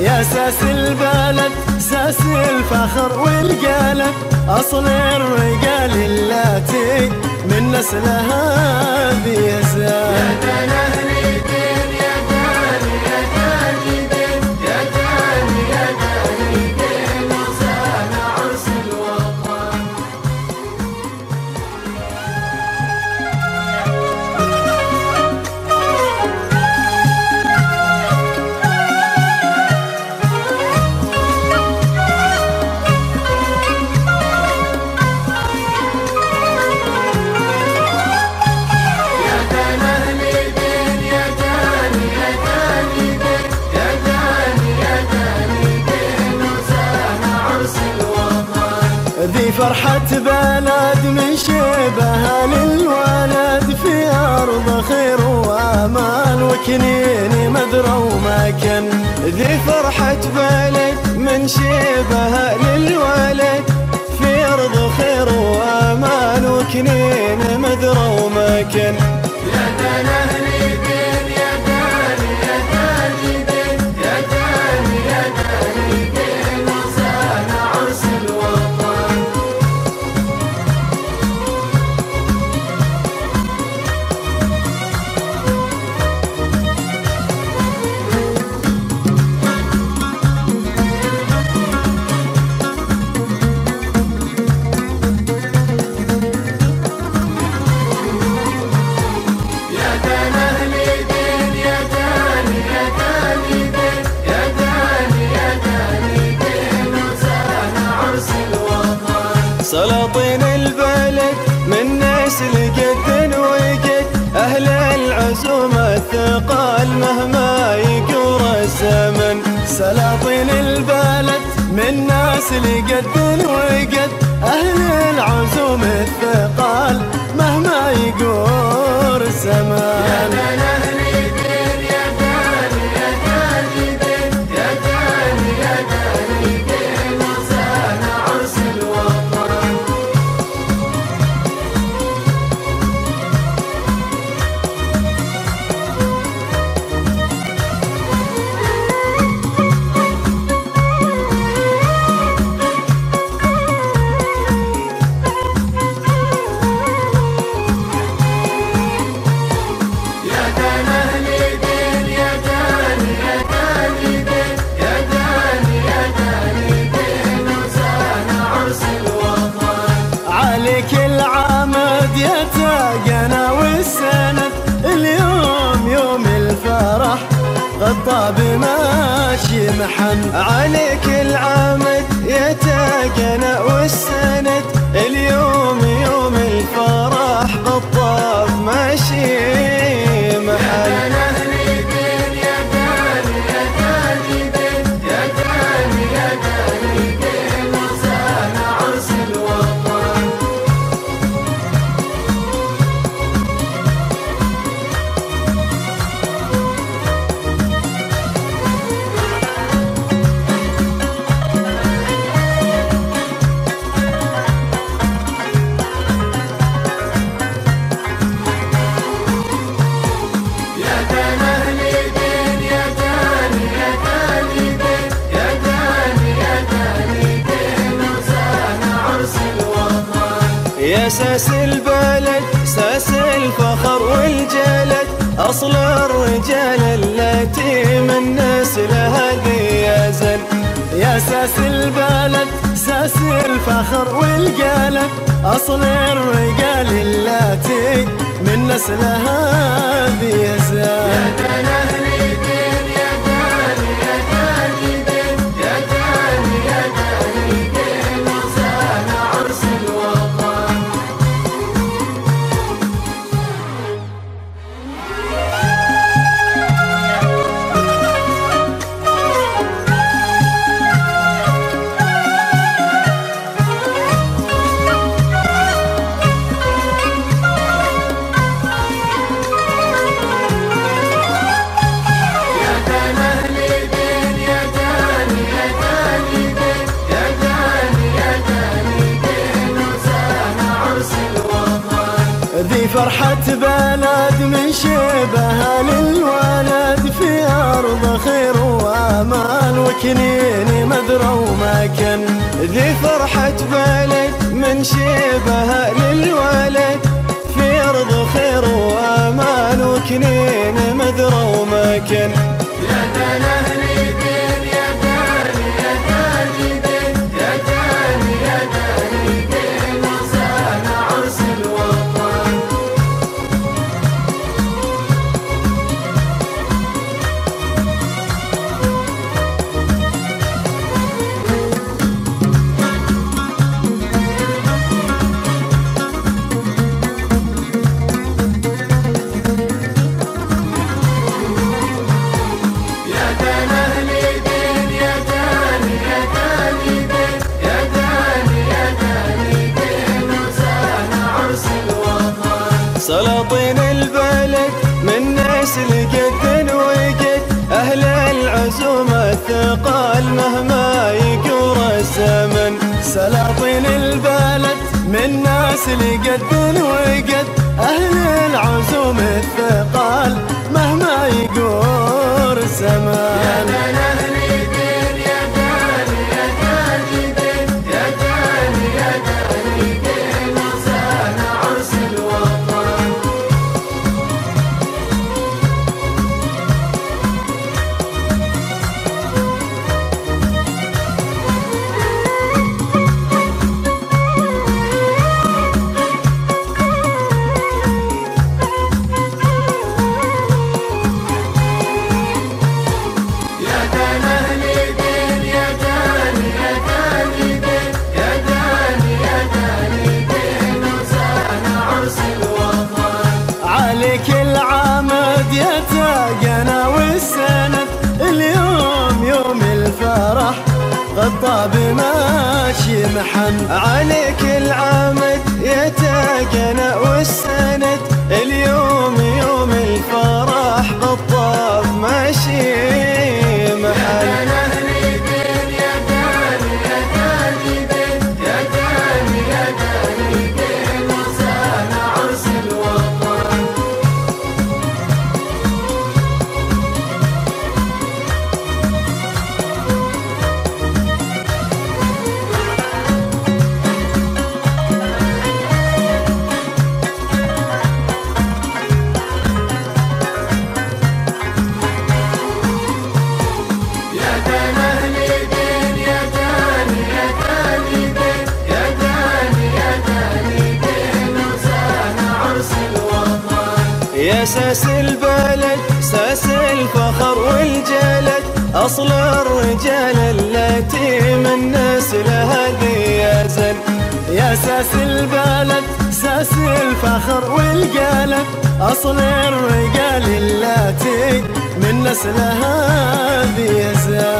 يا ساس البلد ساس الفخر والجلد، أصل الرجال التي من ناس لها ذيازا. ذي فرحة بلد من شبهها للولد، في أرض خير وأمان وكنين مدرى ومكن. ذي فرحة بلد من شبهها للولد، في أرض خير وأمان وكنين مدرى ومكن. يا دان أهل الدين يا دان يا دان الدين يا دان يا دان الدين، وزان عرس الوطن. سلاطين البلد من نسل جد وجد، أهل العزومة الثقال مهما يجور الزمن. سلاطين البلد من نسل جد وجد، أهل العزومة الثقال مهما يجور الزمن. تاجنا والسند اليوم يوم الفرح، الطاب ماشي محن. عليك العمد يا تاجنا والسند، اليوم يوم الفرح، الطاب ماشي محن. يا ساس البلد ساس الفخر والجلد، أصل الرجال التي من ناس لها ذيازا. يا ساس البلد ساس الفخر والجلد، أصل الرجال التي من ناس لها ذيازا. هذه فرحة بلد من شبهها للولد، في أرض خير وأمال وكنين مذرة ومكن. ذي فرحة بلد من شبهها للولد، في أرض خير وأمال وكنين مذرة ومكن. سلاطين البلد من نسل جد وجد، أهل العزومة الثقال مهما يجور الزمن. سلاطين البلد من نسل جد وجد، أهل العزومة الثقال مهما يجور الزمن. الطاب ماشي محمد عليك العمد يا تاجنا والسند، اليوم يوم الفرح الطاب ماشي محمد. يا ساس البلد ساس الفخر والجلد، أصل الرجال التي من نسل هذي يزن. يا ساس البلد ساس الفخر والجلد، أصل الرجال التي من نسل هذي يزن.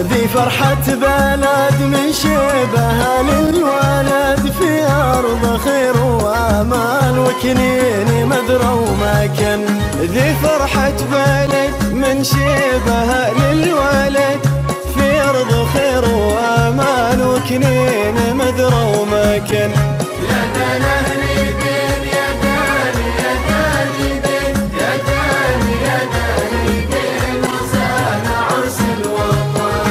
ذي فرحة بلد من شبهها للولد، في أرض خير وأمال وكنين مذرة ومكن. ذي فرحة بلد من شبهها للولد، في أرض خير وأمال وكنين مذرة ومكن. يا دان أهل الدين يا دان يا دان الدين يا دان يا دان الدين، وزان عرس الوطن.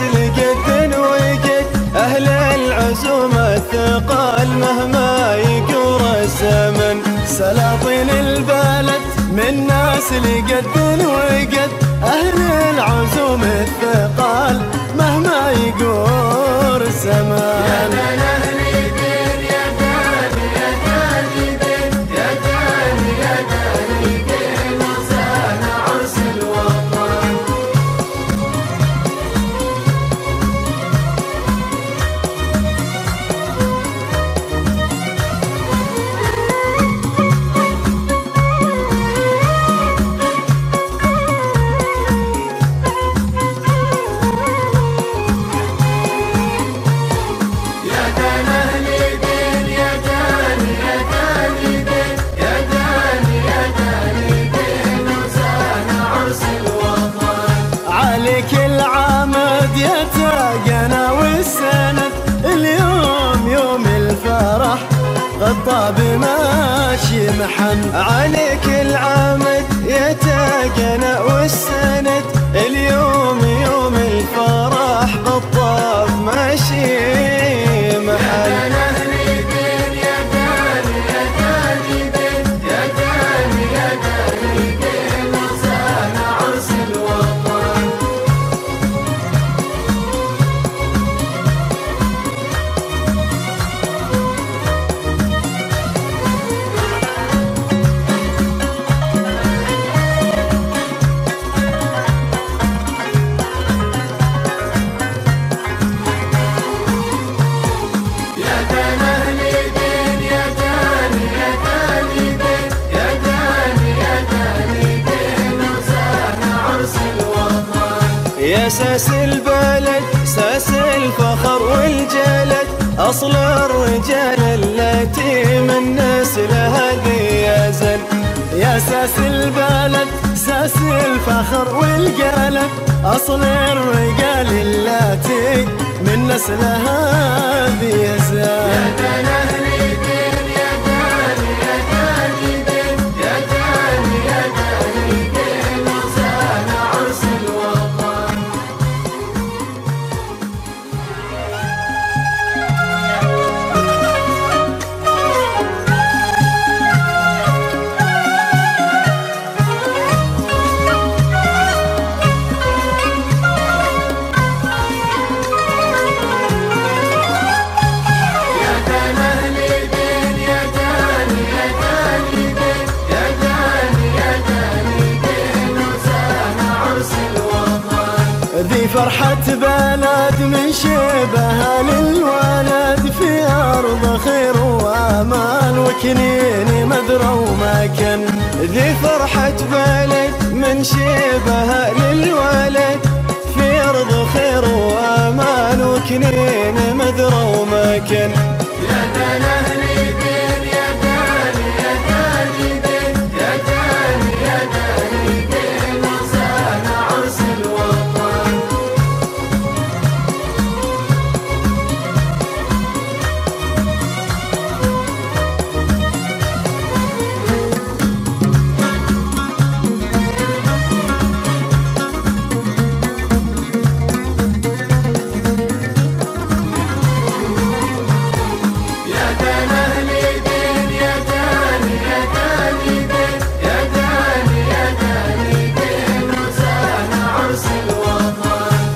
الناس لقد وقد أهل العزومة الثقال مهما يقور الزمن سلاطين البلد من ناس لقد وقد أهل العزومة الثقال مهما يقور الزمن. غطى بماشي محمد عليك العمد يتاقنا والسند اليوم يوم الفرح غطى بماشي محمد. يا ساس البلد ساس الفخر والجلد أصل الرجال التي من نسلها ذي يزن يا ساس البلد ساس الفخر والجلد أصل الرجال التي من نسلها ذي يزن. فرحة بلد من شبهها للولد في أرض خير وأمان وكنين مذرة ومكن ذي فرحة بلد من شبهها للولد في أرض خير وأمان وكنين مذرة ومكن يا دنهل يدين يا داني يا داني دين يا داني يا داني دين وزان عرس الوطن.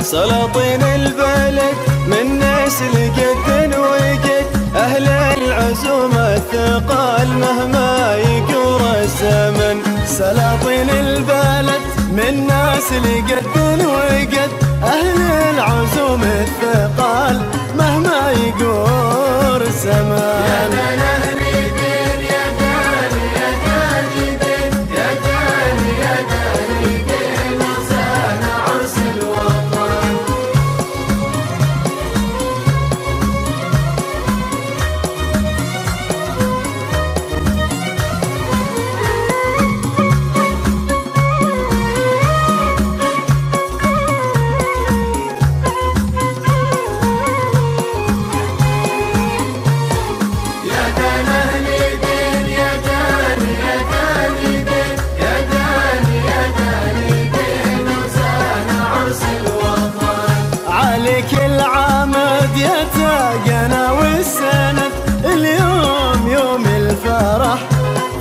سلاطين البلد من نسل قد وقد أهل العزومة الثقال مهما يقور الزمن سلاطين البلد من نسل قد وقد أهل العزومة الثقال مهما يقور الزمن.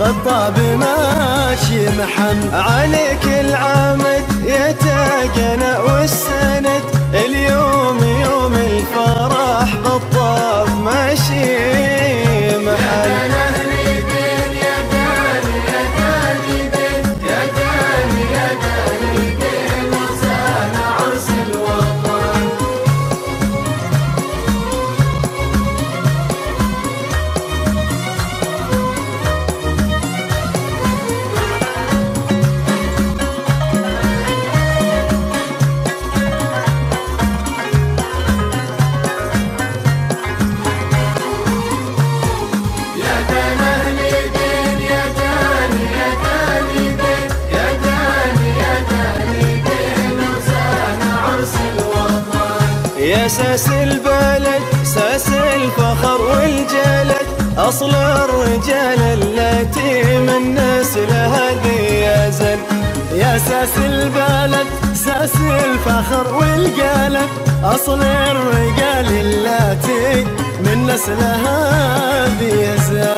والطاب ماشي محمد عليك العمد يتقنى والسند. اليوم يوم الفرح بالطاب ماشي محمد. يا ساس البلد ساس الفخر والجلد أصل الرجال التي من نسل هذي يا زن. يا ساس البلد ساس الفخر والجلد أصل الرجال التي من نسل هذي يا زن.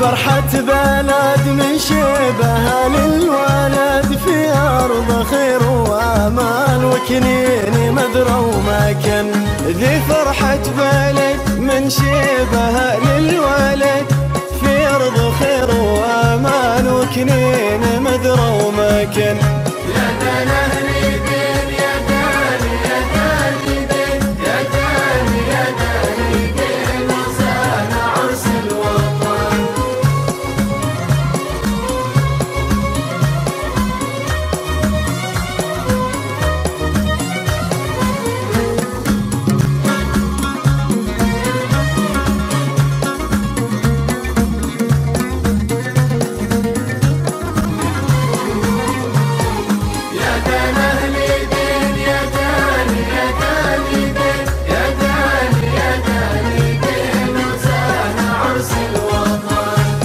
فرحة بلد من شبهها للولد في أرض خير وأمان وكنين مدرى ومكن. ذي فرحة بلد من شبهها للولد في أرض خير وأمان وكنين مدرى ومكن. يا دان أهلي دين يا دان يا دان دين يا دان يا دان دين وزان عرس الوطن.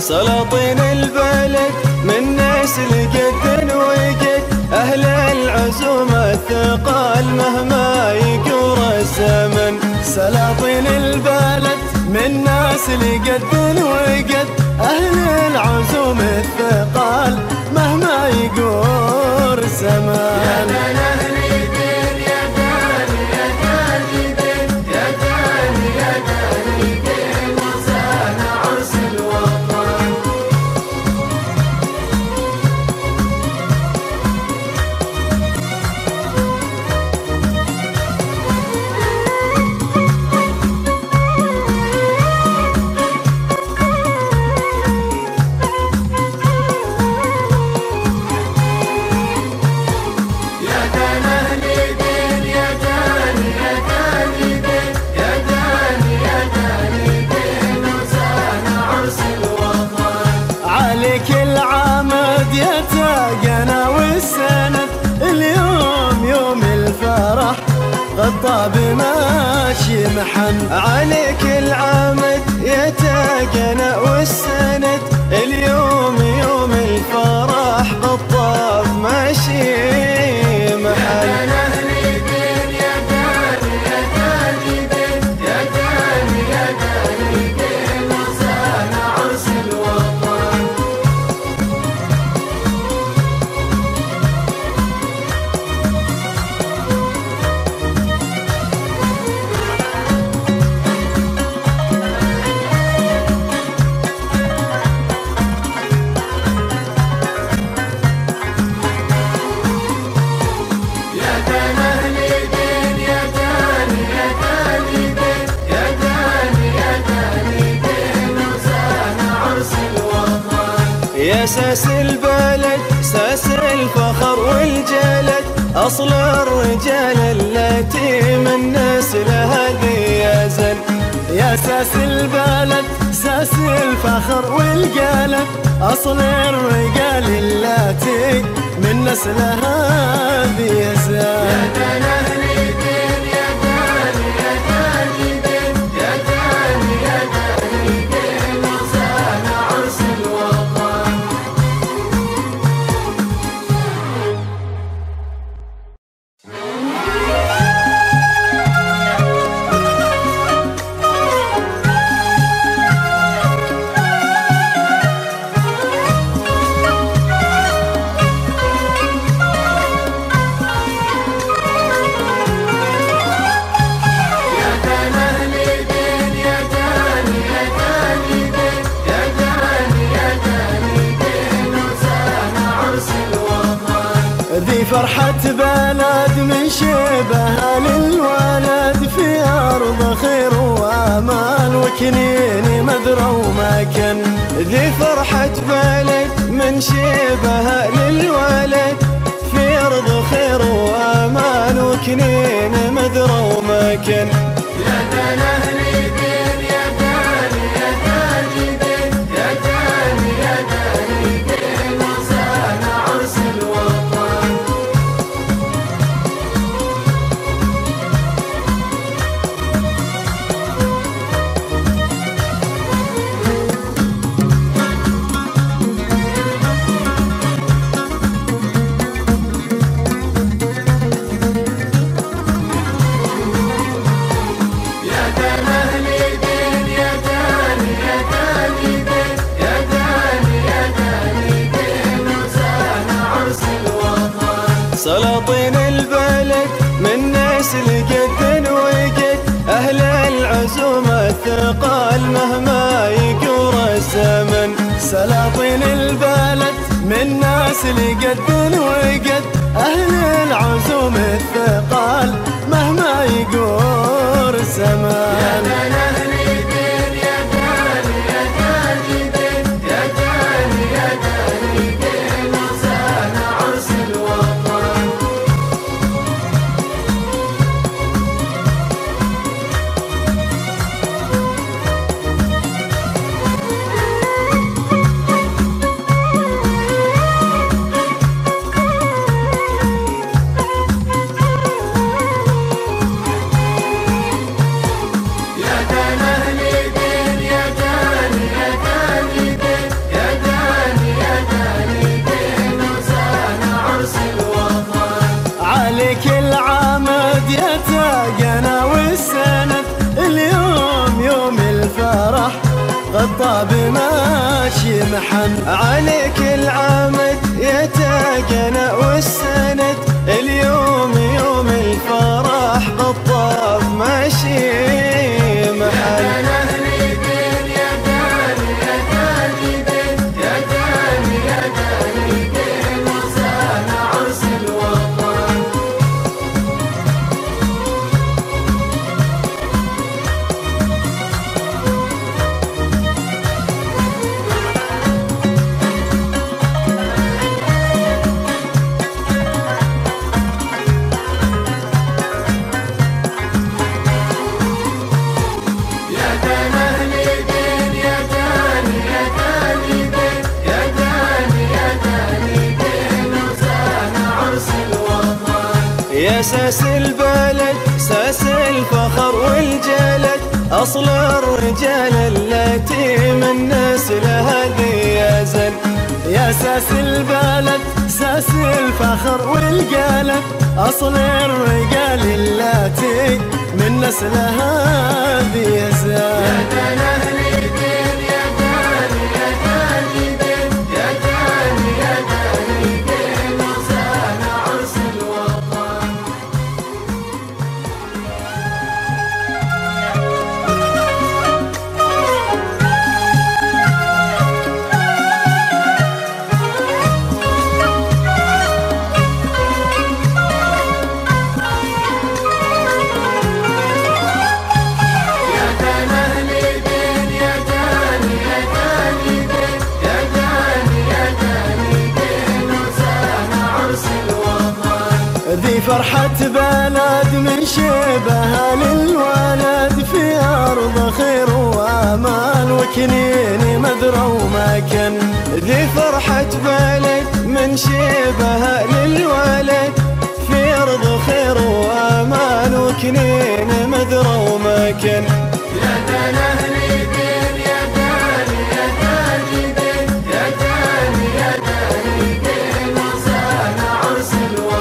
سلاطين البلد من نسل قد وقد أهل العزومة الثقال مهما يجور الزمن. سلاطين البلد من نسل قد وقد أهل العزومة الثقال مهما يجور الزمن. الطاب ماشي محمد عليك العمد يتقنى والسند. اليوم يوم الفرح بالطاب ماشي محمد. يا ساس البلد ساس الفخر والجلد أصل الرجال التي من نسلها ذي يزن، يا ساس البلد ساس الفخر والقلب، أصل الرجال التي من نسلها ذي يزن. فرحة بلد من شبهها للولد، في أرض خير وأمان وكنين مذرى ومكن. ذي فرحة بلد من شبهها للولد، في أرض خير وأمان وكنين مذرى ومكن. يا دان أهل الدين يا دان يا دان الدين يا دان يا دان الدين وزان عرس الوطن. سلاطين البلد من نسل جد وجد، أهل العزومة الثقال مهما يقور الزمن. سلاطين البلد من نسل جد وجد، أهل العزومة الثقال مهما يقور الزمن. الطاب ماشي محمد عليك العمد يتاجنا والسند، اليوم يوم الفرح الطاب ماشي محمد. يا ساس البلد ساس الفخر والجلد، أصل الرجال التي من نسلها ذي يزن، يا ساس البلد ساس الفخر والجلد، أصل الرجال التي من نسلها ذي يزن. يا دان أهل الدين يا هذه فرحة بلد مشيبها للولد، في أرض خير وأمال وكنين مذرة ومكن. ذي فرحة بلد منشيبها للولد، في أرض خير وأمال وكنين مذرة ومكن. يا دنهل يدين يا داني يا داني دين يا داني يا داني دين وزان عرس الوطن.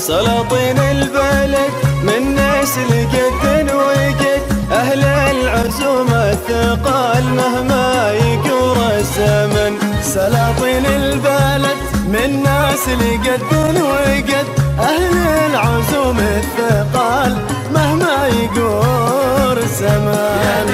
سلاطين البلد من نسل جد وجد، أهل العزومة الثقال مهما يقر الزمن. سلاطين البلد من نسل جد وجد، أهل العزومة الثقال مهما يقر الزمن.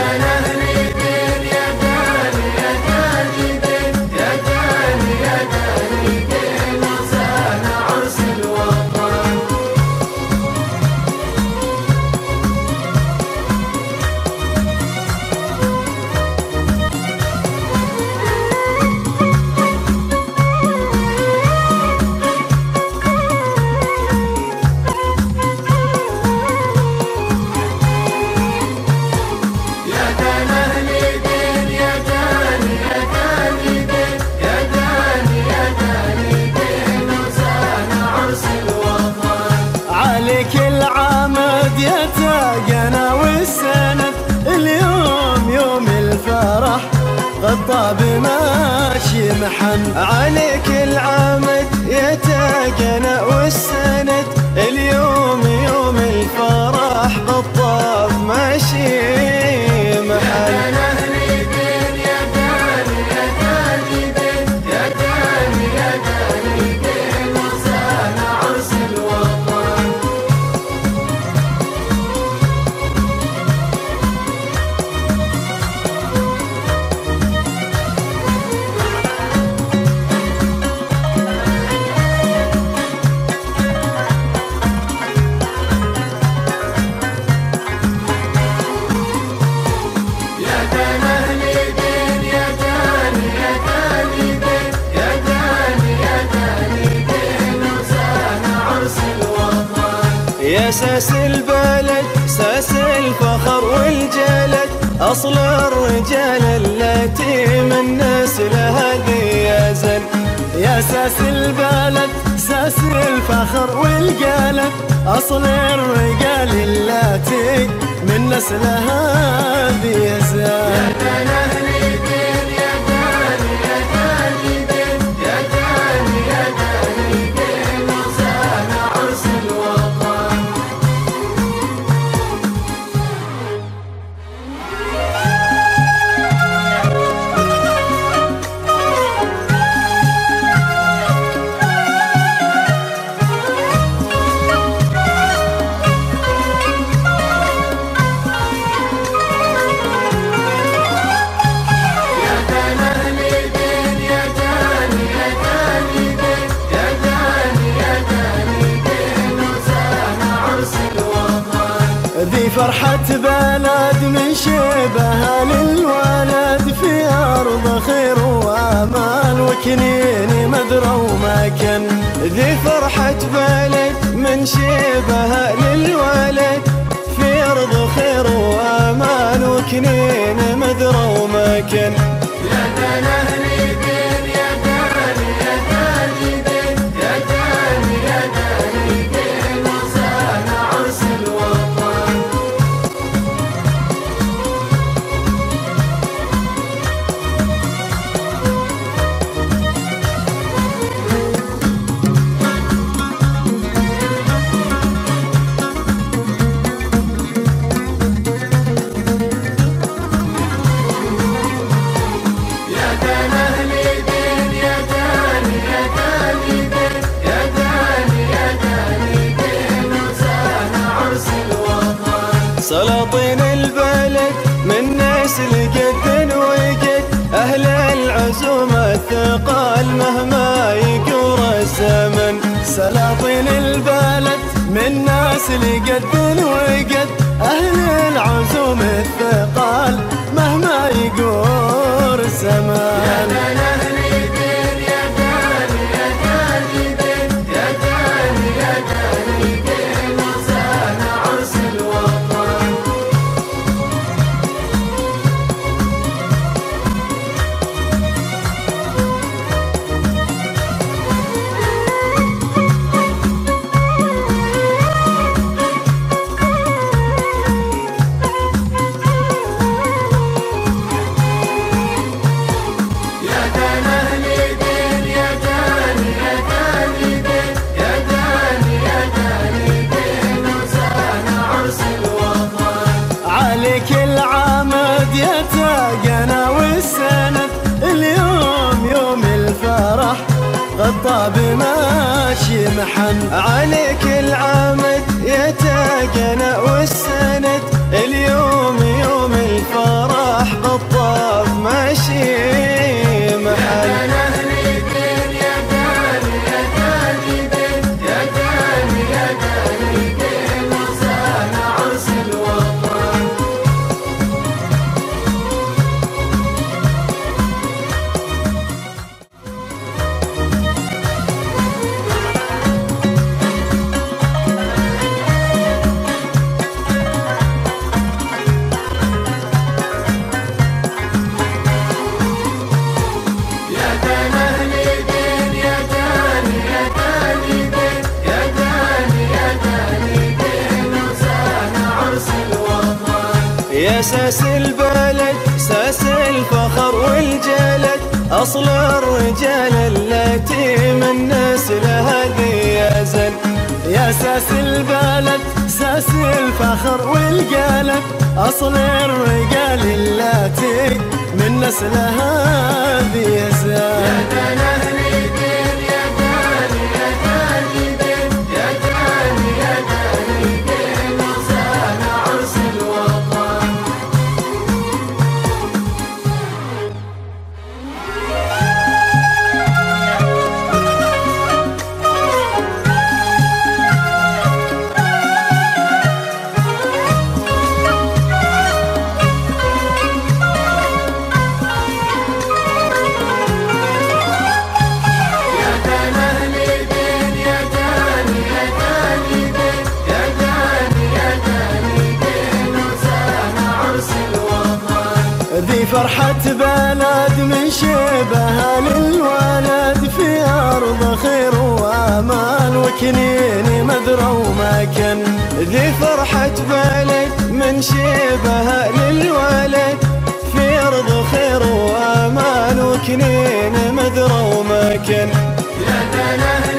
تاجنا والسند اليوم يوم الفرح، غطى بماشي محمد. عليك العمد يا تاجنا والسند اليوم يوم الفرح، غطى بماشي محمد. يا ساس البلد ساس الفخر والجلد، أصل الرجال التي من نسل هذي يزن. يا ساس البلد ساس الفخر والجلد، أصل الرجال التي من نسل هذي يزن. ذي فرحة بلد مشيبها للولد، في أرض خير وأمال وكنين مذرة ومكن. ذي فرحة بلد مشيبها للولد، في أرض خير وأمال وكنين مذرة ومكن. يا دنهل يدين يا داني يا داني دين يا داني يا داني دين وزان عرس الوطن. يا دنهل قال مهما يقول الزمن سلاطين البلد من ناس لقد وقد أهل العزوم الثقال مهما يقول الزمن. غطى بماشي محمد عليك العمد يتاقنا والسند اليوم يوم الفرح غطى بماشي محمد. ساس البلد ساس الفخر والجلد أصل الرجال التي من نسل هذي يزن يا ساس البلد ساس الفخر والجلد أصل الرجال التي من نسل هذي يزن. فرحة بلد من شبهها للولد في أرض خير وأمان وكنين مذرة ومكن ذي فرحة بلد من شبهها للولد في أرض خير وأمان وكنين مذرة ومكن يا دنهن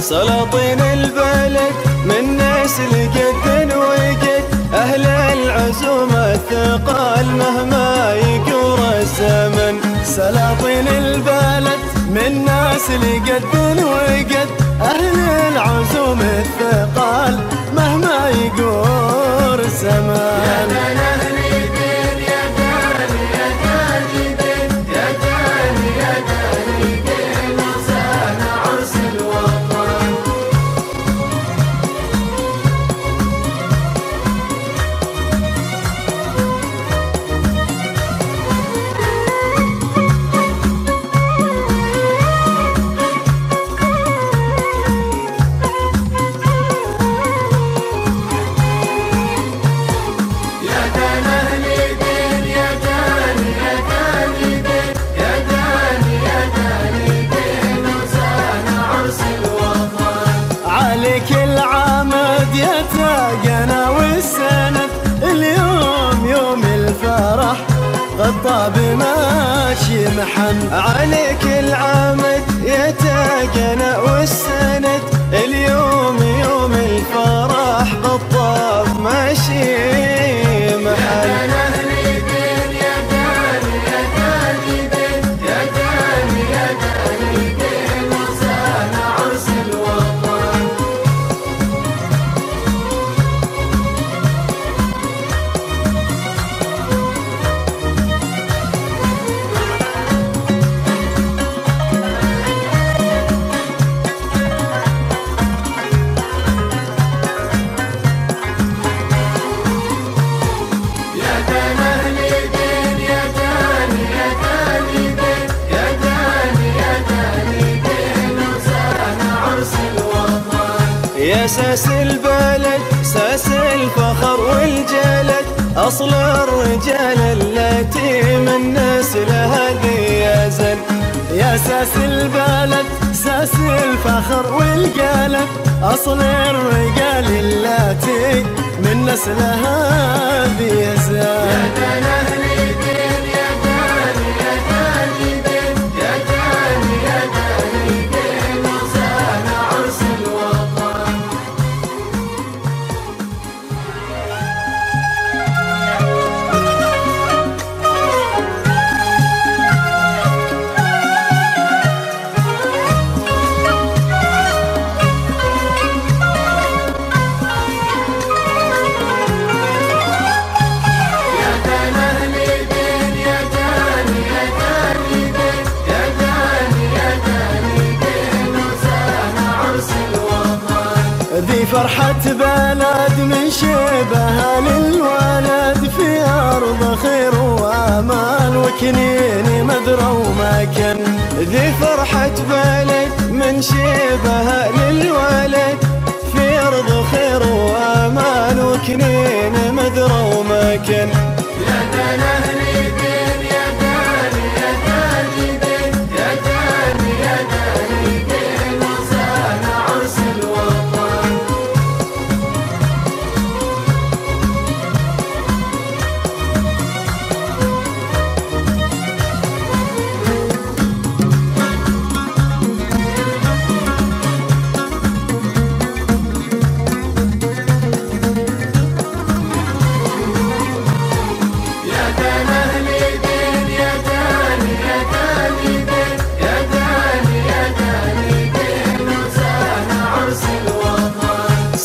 سلاطين البلد من نسل قد وقد أهل العزوم الثقال مهما يقول الزمن سلاطين البلد من نسل قد وقد أهل العزوم الثقال مهما يقول الزمن. محمد عليك العمد يتاجنا والسند. اليوم يوم الفرح بالطاف ماشي محمد. يا ساس البلد ساس الفخر والجلد، أصل الرجال التي من الناس لها ذيازا. يا ساس البلد ساس الفخر والجلد، أصل الرجال التي من الناس لها ذيازا. ذي فرحة بلد من شبهها للولد، في أرض خير وأمان وكنيني مدرى ومكن. ذي فرحة بلد من شبهها للولد، في أرض خير وأمان وكنيني مدرى ومكن. يا دان أهل الدين يا دان يا دان الدين يا دان يا دان الدين وزان عرس الوطن.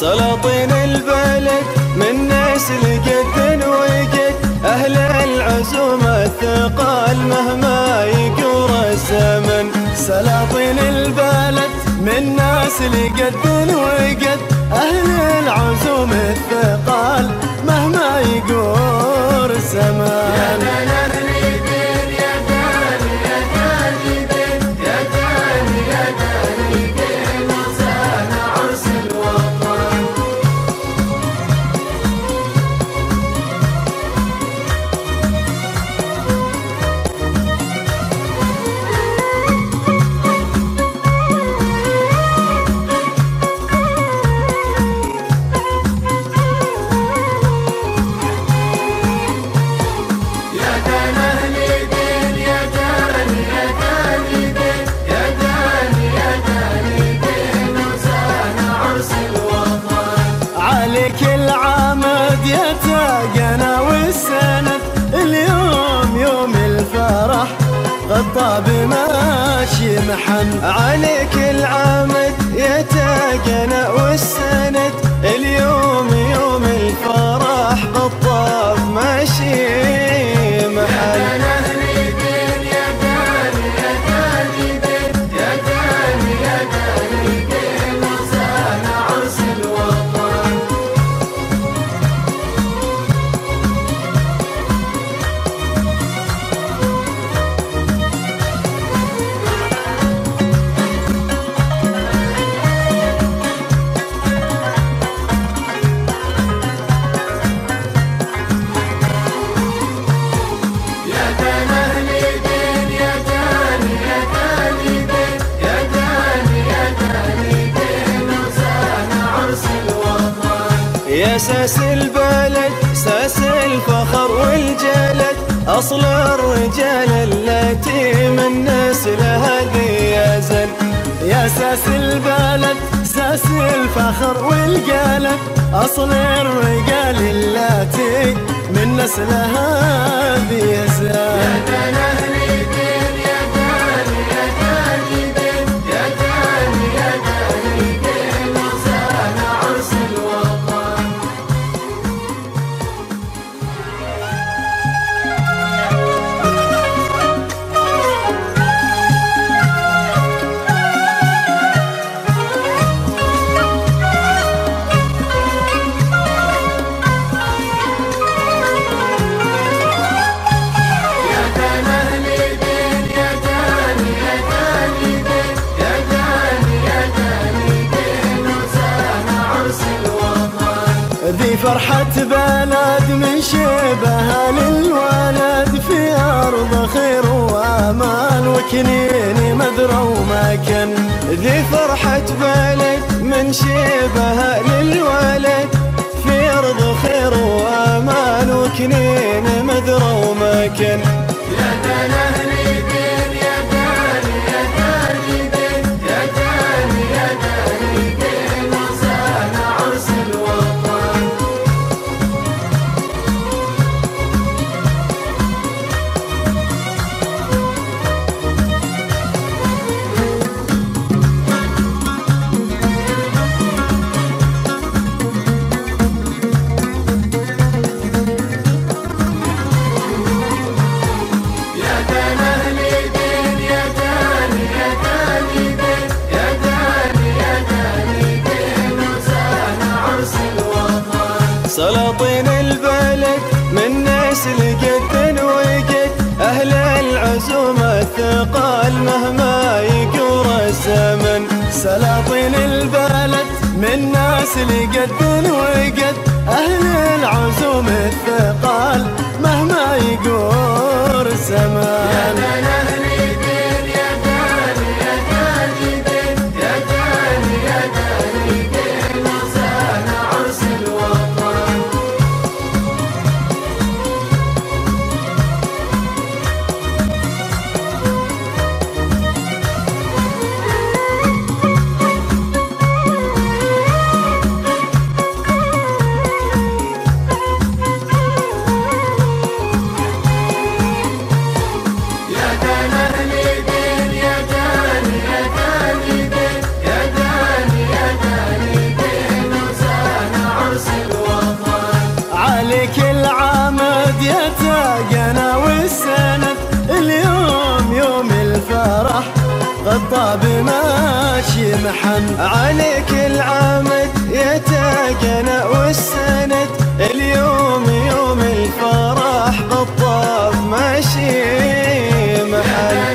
سلاطين البلد من نسل جد وجد، أهل العزومة الثقال مهما يجور الزمن. سلاطين البلد من نسل جد وجد، أهل العزومة الثقال مهما يجور الزمن. الطاب ماشي محمد عليك العمد يتاجنا والسند. اليوم يوم الفرح بالطاب ماشي محمد. يا ساس البلد ساس الفخر والجلد، أصل الرجال التي من نسلها ذي يزن، يا ساس البلد ساس الفخر والقلب، أصل الرجال التي من نسلها ذي يزن. فرحة بلد من شبهها للولد، في أرض خير وأمان وكنين مذرى ومكن. ذي فرحة بلد من شبهها للولد، في أرض خير وأمان وكنين مذرى ومكن. يا دان أهل الدين يا دان يا دان الدين يا دان يا دان الدين، وزان عرس الوطن. سلاطين البلد من نسل جد وجد، أهل العزومة الثقال مهما يكور الزمن. سلاطين البلد من نسل جد وجد، أهل العزومة الثقال مهما يكور الزمن. تاجنا والسند اليوم يوم الفرح، الطاب ماشي محن. عليك العمد يا تاجنا والسند، اليوم يوم الفرح، الطاب ماشي محن.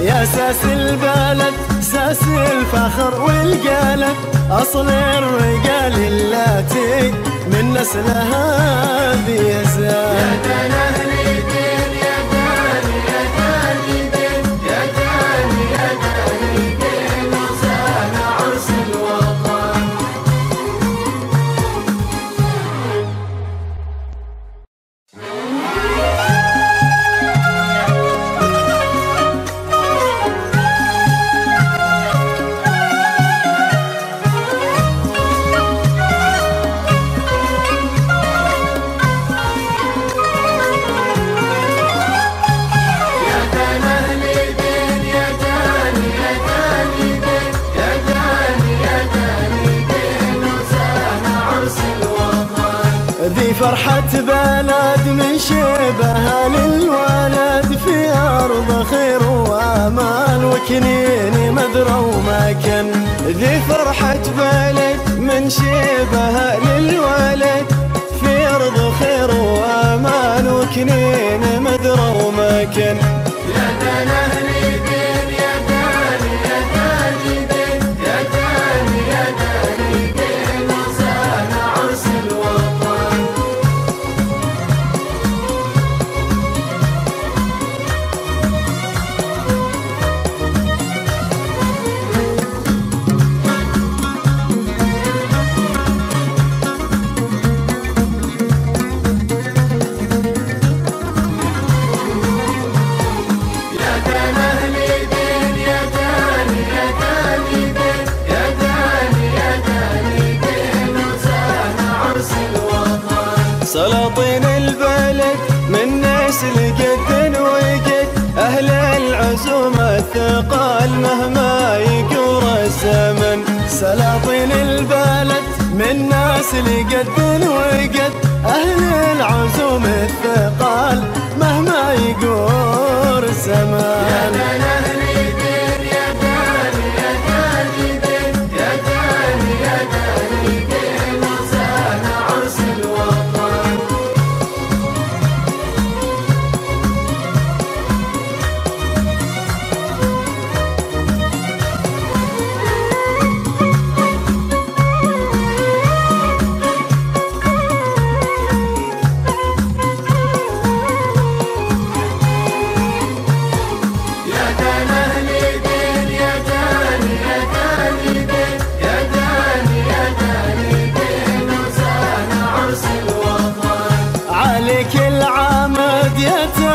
يا ساس البلد ساس الفخر والقلب، أصل الرجال اللاتي من نسلها ذي يزن. فرحة بلد من شبهها للولد، في أرض خير وامال وكنيني مدرى وما كان ذي فرحة بالك من شيبها للولد في ارض خير وامال وكنيني مدرى وما كان يا دان اهلي دين يا داني يا داني دين يا داني يا داني دين وزان عرس الوطن سلاطين البلد من نسل جد وجد أهل العزومة الثقال مهما يقور الزمن سلاطين البلد من نسل جد وجد أهل العزومة الثقال مهما يقور الزمن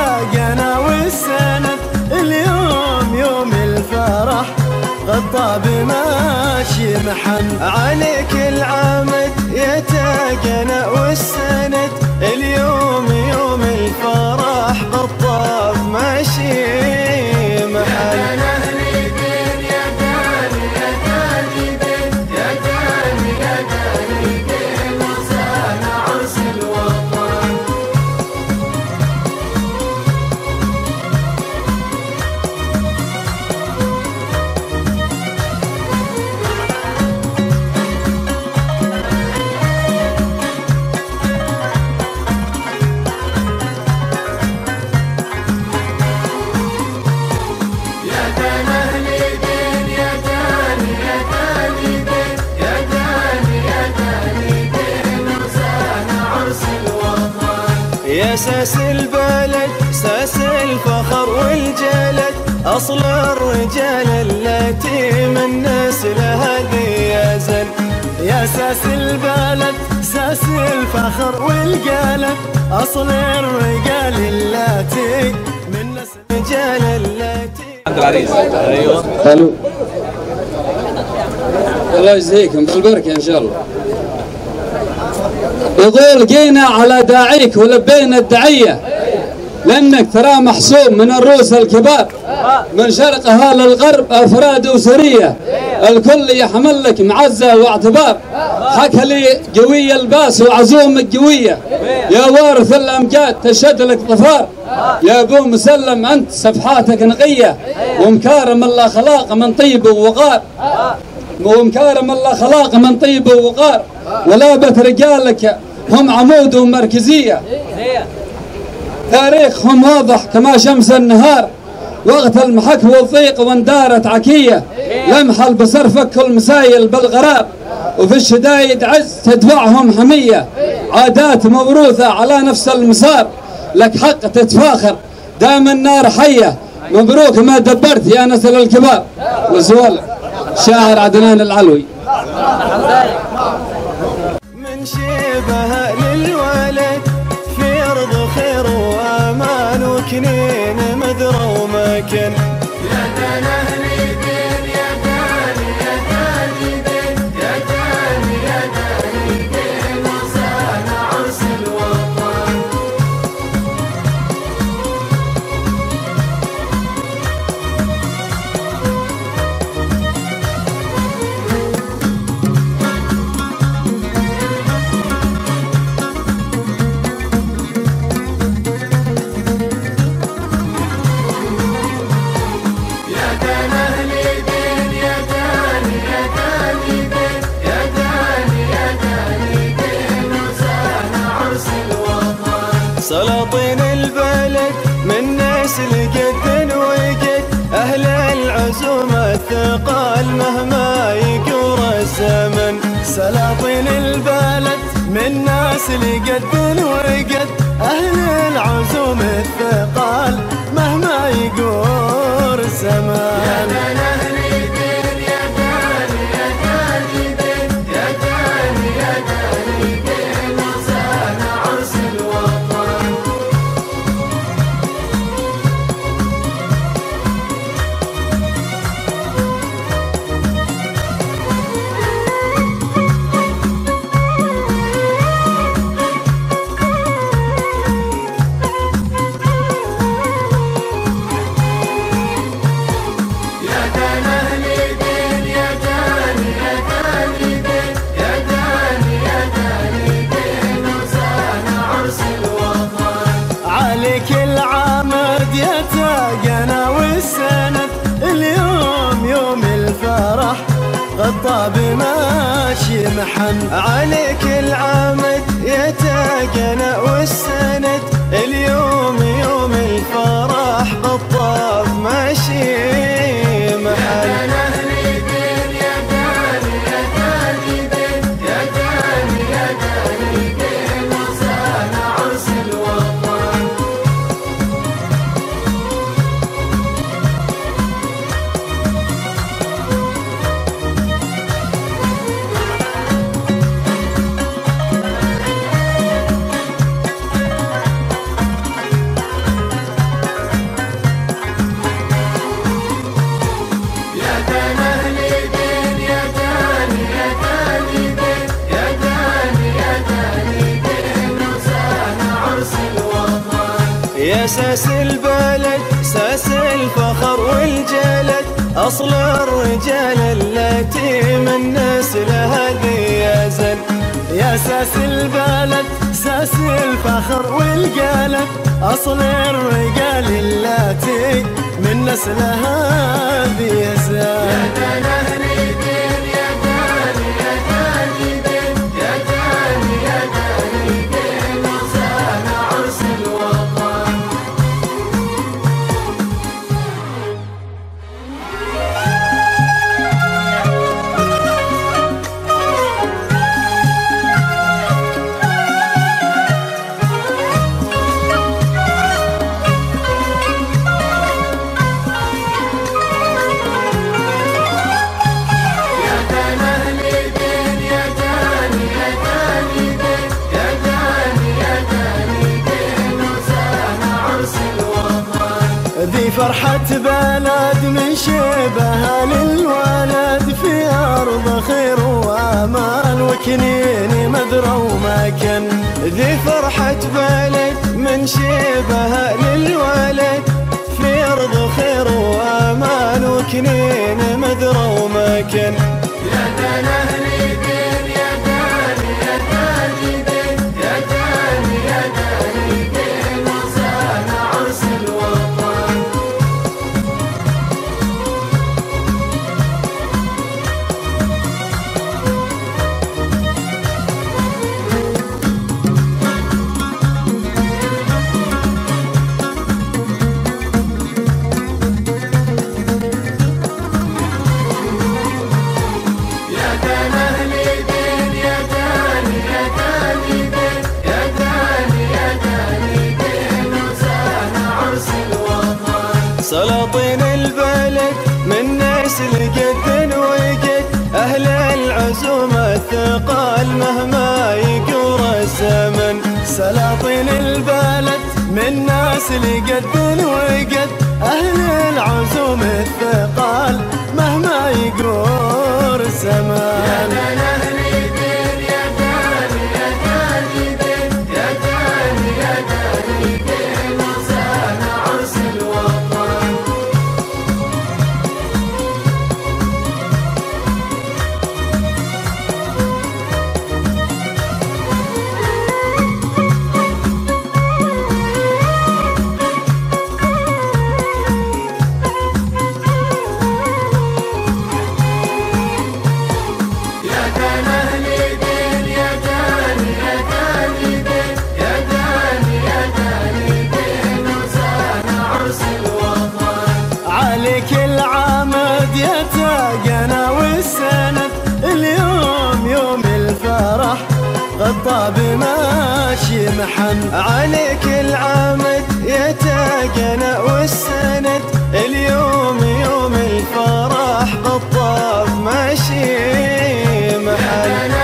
تاقنا والسند اليوم يوم الفرح الطاب ماشي محمد عليك العمد يا تاقنا والسند اليوم يوم الفرح الطاب ماشي محمد يا ساس البلد ساس الفخر والجلد أصل الرجال التي من نسلها ذي يزن يا ساس البلد ساس الفخر والجلد أصل الرجال التي من نسل الرجال التي عبد العزيز أيوه حلو الله يجزيكم بالبركة إن شاء الله. يقول لقينا على داعيك ولبينا الدعية لأنك ترى محسوب من الروس الكبار من شرقها للغرب أفراد وسرية الكل يحمل لك معزة واعتبار حكى لي قوية الباس وعزومك قوية يا وارث الأمجاد تشهد لك ظفار يا أبو مسلم أنت صفحاتك نقية ومكارم الله خلاق من طيب ووقار ومكارم الله خلاق من طيب ووقار ولابت رجالك هم عمود ومركزية تاريخهم واضح كما شمس النهار وقت المحك والضيق واندارت عكية لمحل بصر فك المسايل بالغراب وفي الشدايد عز تدفعهم حمية عادات موروثة على نفس المسار لك حق تتفاخر دام النار حية مبروك ما دبرت يا نسل الكبار والزوال شاعر عدنان العلوي من شيبها للولد في ارض خير وامان وكنين مدرى وما كان يا دان اهلي دين يا داني يا داني دين يا داني يا داني دين وزان عرس الوطن البلد من ناس الجد وجد أهل العزومة الثقال مهما يجور الزمن. سلاطين البلد من ناس الجد وجد أهل العزومة الثقال مهما يجور الزمن. تاجنا والسند اليوم يوم الفرح غطى بماشي محمد. عليك العمد يا تاجنا والسند اليوم يوم الفرح غطى بماشي محمد. يا ساس البلد ساس الفخر والجلد أصل الرجال التي من نسل هذي يا زن. يا ساس البلد ساس الفخر والجلد أصل الرجال التي من نسل هذي يا زن. ذي فرحة بلد من شبهها للولد في أرض خير وأمان وكنين مدرى ومكن. ذي فرحة بلد من شبهها للولد في أرض خير وأمان وكنين مدرى ومكن. يا دان أهل الدين يا دان يا دان الدين يا دان يا دان الدين وزان عرس الوطن. سلاطين البلد من ناس الجد وجد أهل العزومة الثقال مهما يجور الزمن. سلاطين البلد من ناس الجد وجد أهل العزومة الثقال مهما يجور الزمن. I'm محمد عليك العمد يتقنى والسند. اليوم يوم الفرح بالطاف ماشي محمد.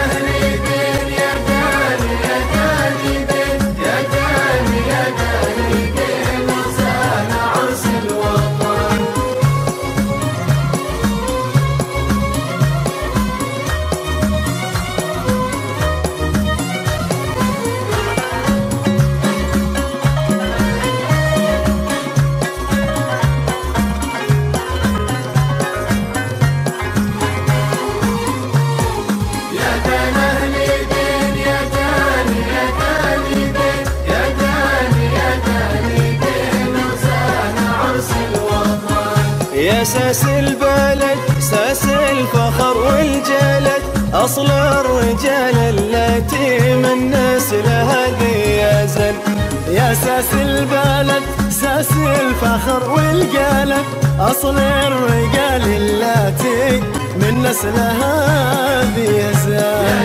يا ساس البلد ساس الفخر والجلد، أصل الرجال التي من ناس لها ذيازن. يا ساس البلد ساس الفخر والجلد، أصل الرجال التي من ناس لها ذيازن.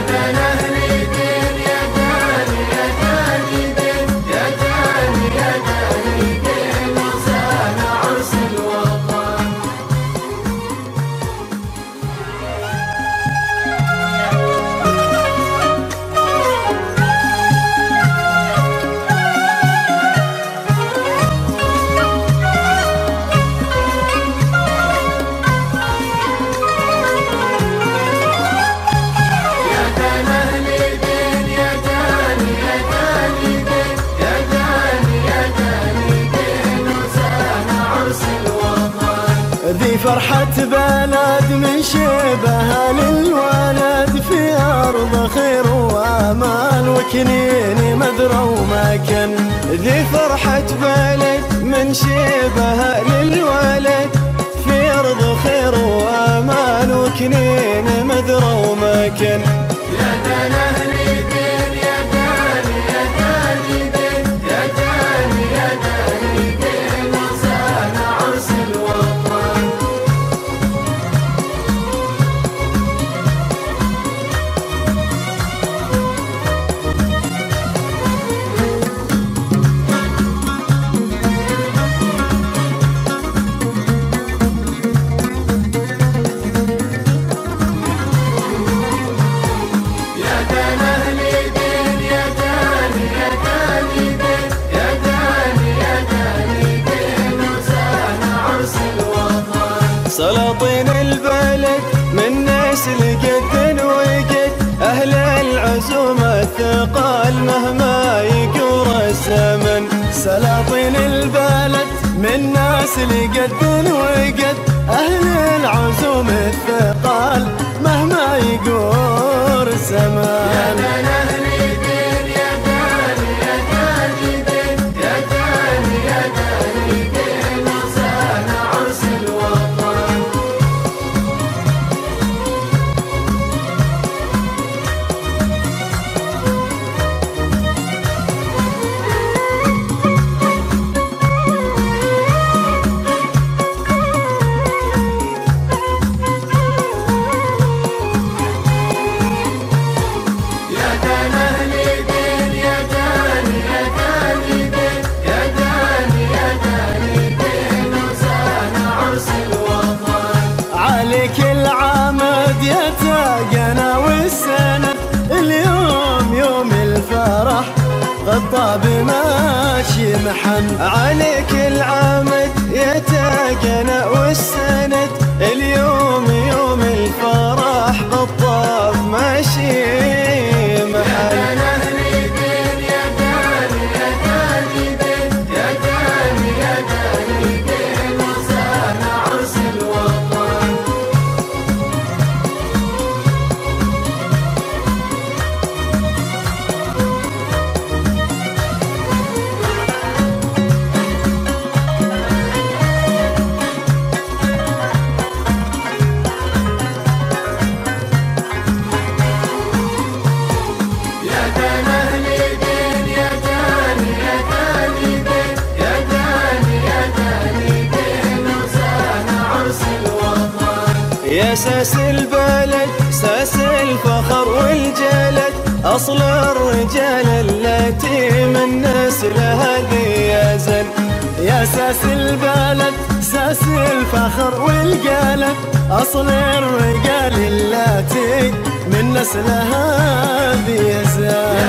ذي فرحة بلد من شبهها للولد، في أرض خير وأمان وكنين مذرة ومكن. ذي فرحة بلد من شبهها للولد، في أرض خير وأمان وكنين مذرة ومكن. يا دان أهل الدين يا دان يا دان الدين يا دان يا دان الدين وزان عرس الوطن. سلاطين البلد من نسل جد وجد، أهل العزومة الثقال مهما يجور الزمن. سلاطين البلد من نسل جد وجد، أهل العزومة الثقال مهما يجور الزمن. يتقنى والسند، اليوم يوم الفرح بالطاب ماشي محمد. عليك العمد يتقنى والسند، اليوم يوم الفرح بالطاب ماشي محمد. يا ساس البلد ساس الفخر والجلد، أصل الرجال التي من نسلها ذي يزن، يا ساس البلد ساس الفخر والقلب، أصل الرجال التي من نسلها ذي يزن.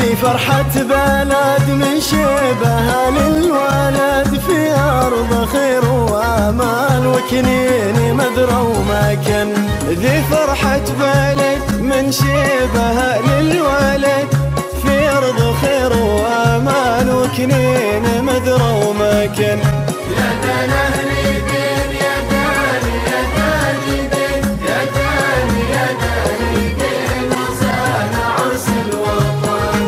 ذي فرحة بلد من شبهها للولد، في أرض خير وأمان وكنين مذرة ومكن. ذي فرحة بلد من شبهها للولد، في أرض خير وأمان وكنين مذرة ومكن. يا دان أهل الدين يا دان يا دان الدين يا دان يا دان الدين وزان عرس الوطن.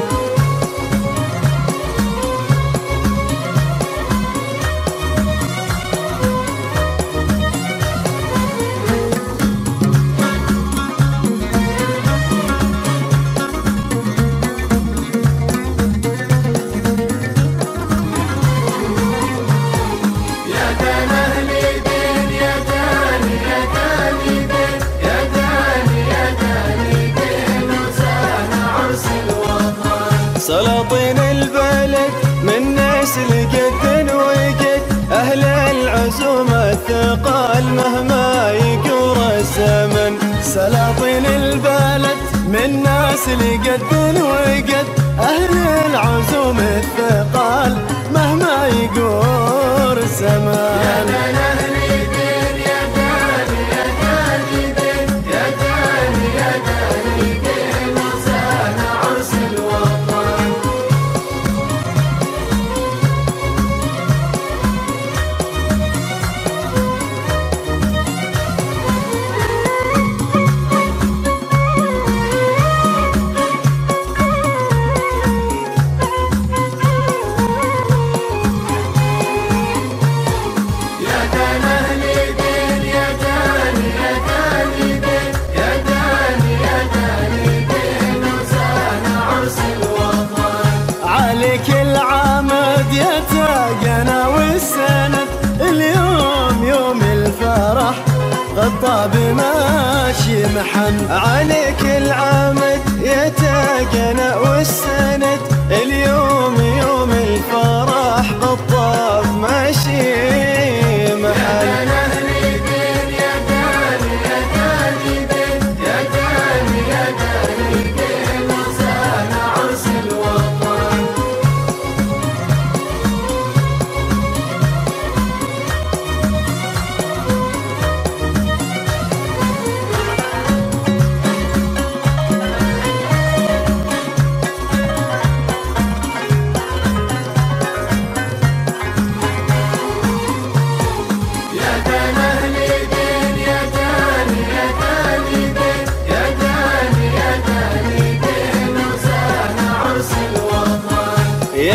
سلاطين البلد من نسل جد وجد، أهل العزومة الثقال مهما يجور الزمن. سلاطين البلد من نسل جد وجد، أهل العزومة الثقال مهما يجور الزمن. تاجنا والسند اليوم يوم الفرح، غطى بماشي محمد. عليك العمد يا تاجنا والسند، اليوم يوم الفرح، غطى بماشي محمد.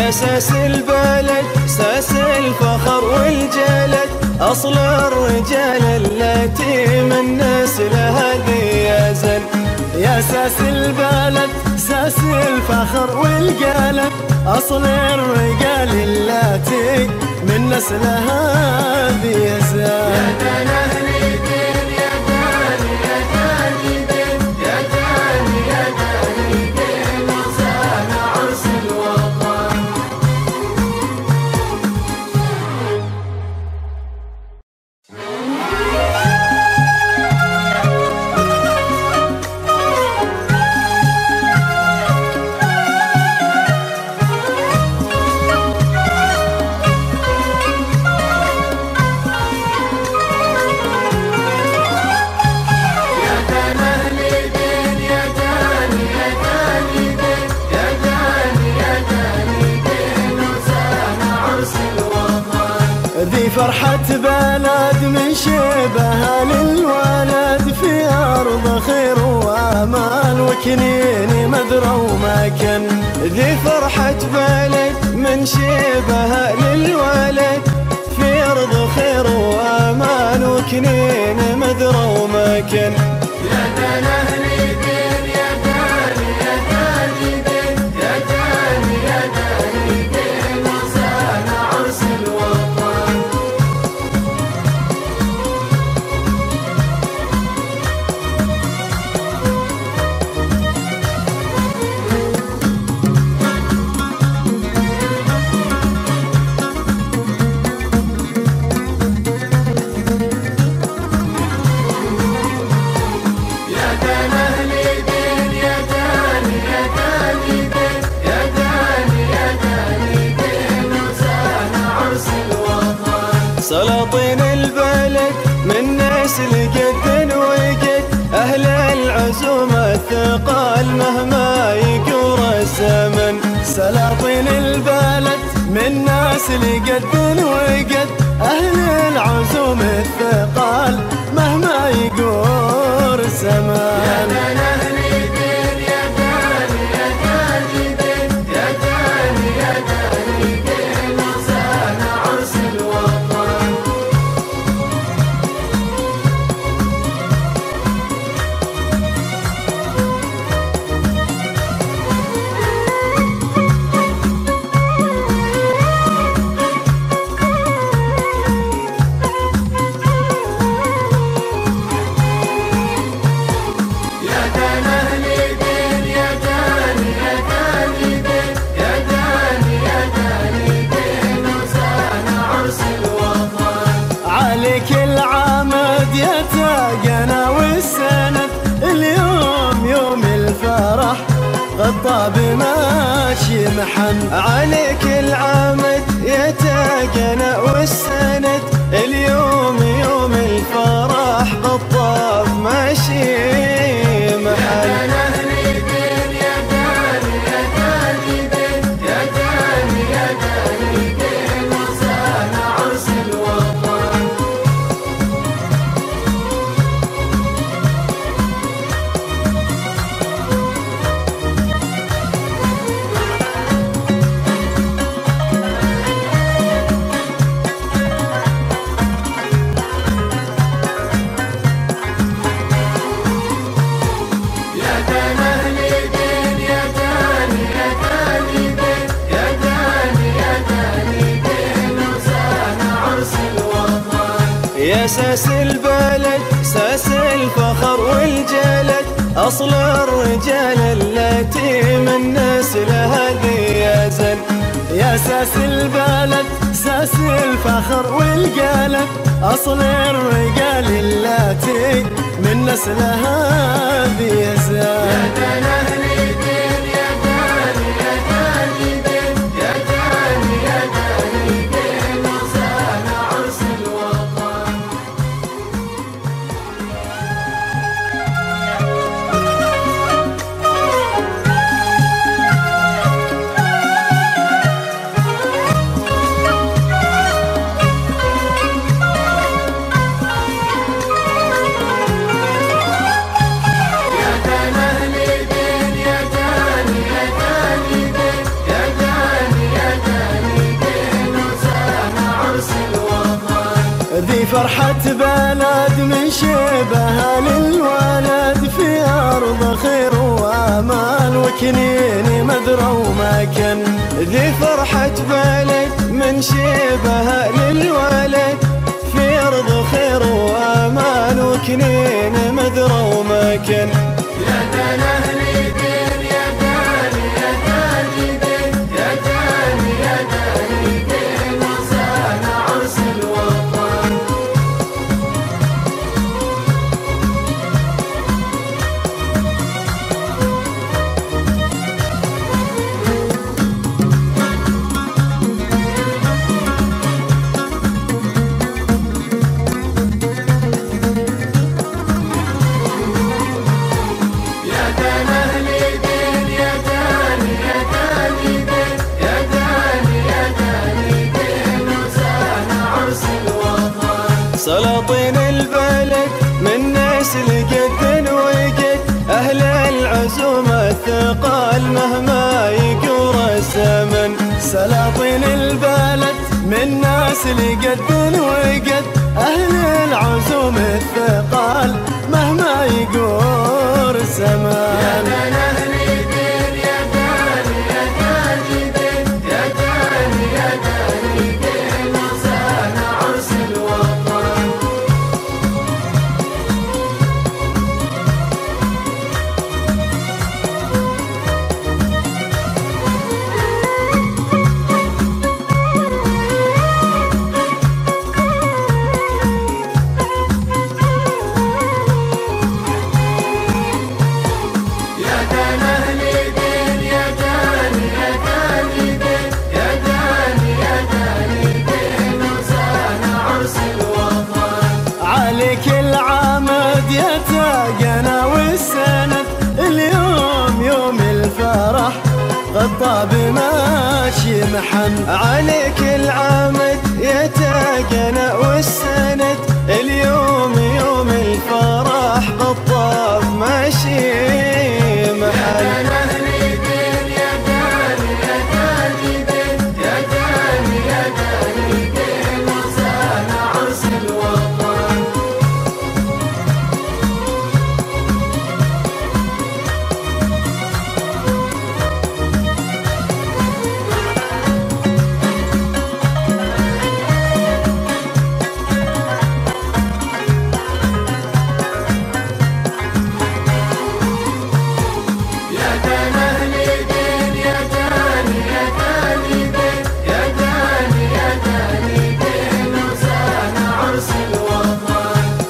يا ساس البلد ساس الفخر والجلد، أصل الرجال التي من نسلها ذي يزن، يا ساس البلد ساس الفخر والجلد، أصل الرجال التي من نسلها ذي يزن. فرحة بلد مشبهة للولد في أرض خير وأمال وكنين مدرى ومكن. ذي فرحة بلد منشبهة للولد في أرض خير وأمال وكنين مدرى ومكن. يا دان أهل دين يا دان يا دان دين يا دان يا دان دين وزان عرس الوطن. سلاطين البلد من نسل جد وجد أهل العزومة الثقال مهما يقور الزمن. سلاطين البلد من نسل جد وجد أهل العزومة الثقال مهما يقور الزمن. يا والسند اليوم يوم الفرح الطاب ماشي محن. عليك العمد يا تاجنا والسند اليوم يوم الفرح الطاب ماشي محن. يا ساس البلد ساس الفخر والجلد أصل الرجال التي من نسل هذي يزن. يا ساس البلد ساس الفخر والجلد أصل الرجال التي من نسل هذي يزن. ذي فرحة بلد مشبهة للولد في أرض خير وأمال وكنين مدرى ومكن. ذي فرحة بلد مشبهة للولد في أرض خير وأمال وكنين مدرى ومكن. يا دان أهل دين يا دان يا دان دين يا دان يا دان دين وزان عرس الوطن. الوصل جد وجد أهل العزومة ثقال مهما يقر الزمن سلاطين البلد من ناس لجد وجد أهل العزومة ثقال مهما يقر الزمن. يا من أهل الدين يا دان يا دان الدين يا دان يا دان الدين وزان عرس الوطن. غطى بماشي محمد عليك العمد يتاقنا والسند اليوم يوم الفرح غطى بماشي محمد.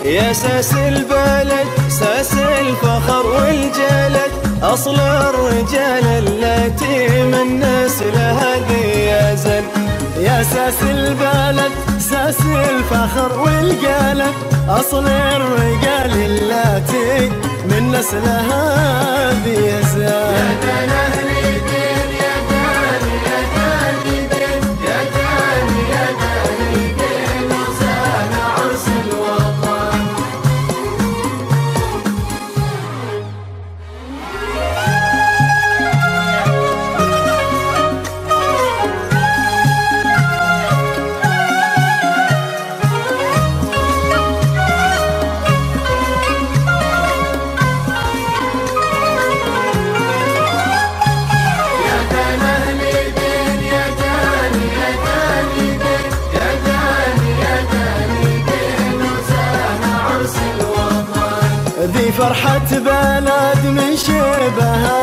يا ساس البلد ساس الفخر والجلد أصل الرجال التي من نسلها ذي يزن. يا ساس البلد ساس الفخر والجلد أصل الرجال التي من نسلها ذي يزن. ذي فرحة بلد من شبهها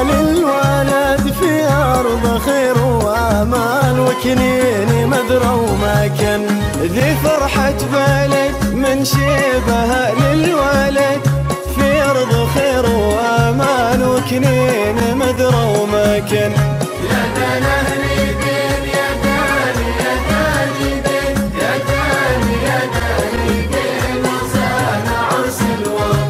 للولد في أرض خير وأمان وكنين مدرى ومكن. ذي فرحة بلد من شبهها للولد في أرض خير وأمان وكنين مدرى ومكن. يا دان أهل الدين يا دان يا دان الدين يا دان يا دان الدين وزان عرس الوطن.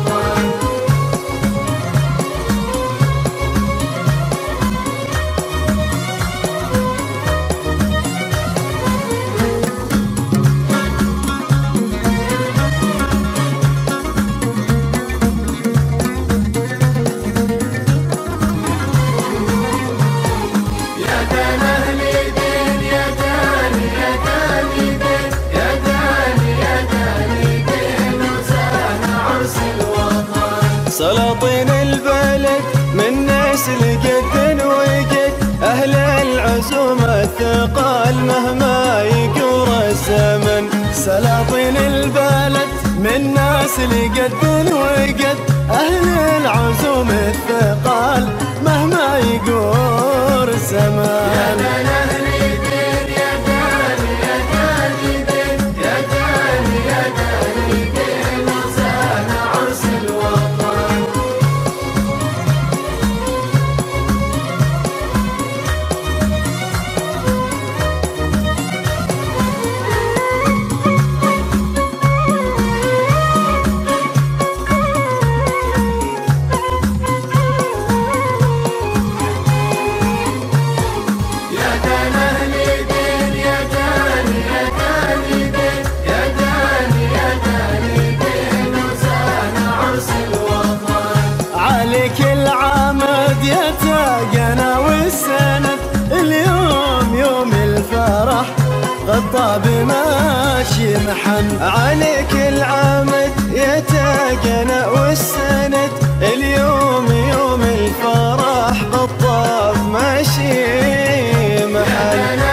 سلاطين البلد من نسل جد وجد أهل العزومة ثقال مهما يقر الزمن سلاطين البلد من نسل جد وجد أهل العزومة ثقال مهما يقر الزمن. الطاب ماشي محمد عليك العمد يتقنى والسند. اليوم يوم الفرح بالطاب ماشي محمد.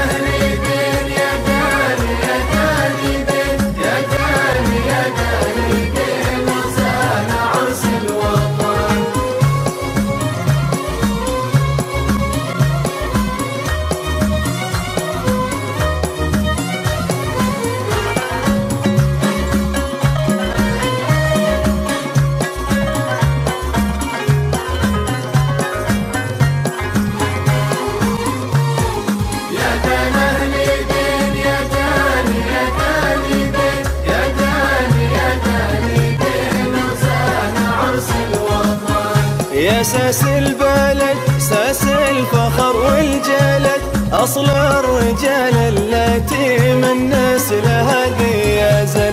يا ساس البلد ساس الفخر والجلد أصل الرجال التي من ناس لها ديازن.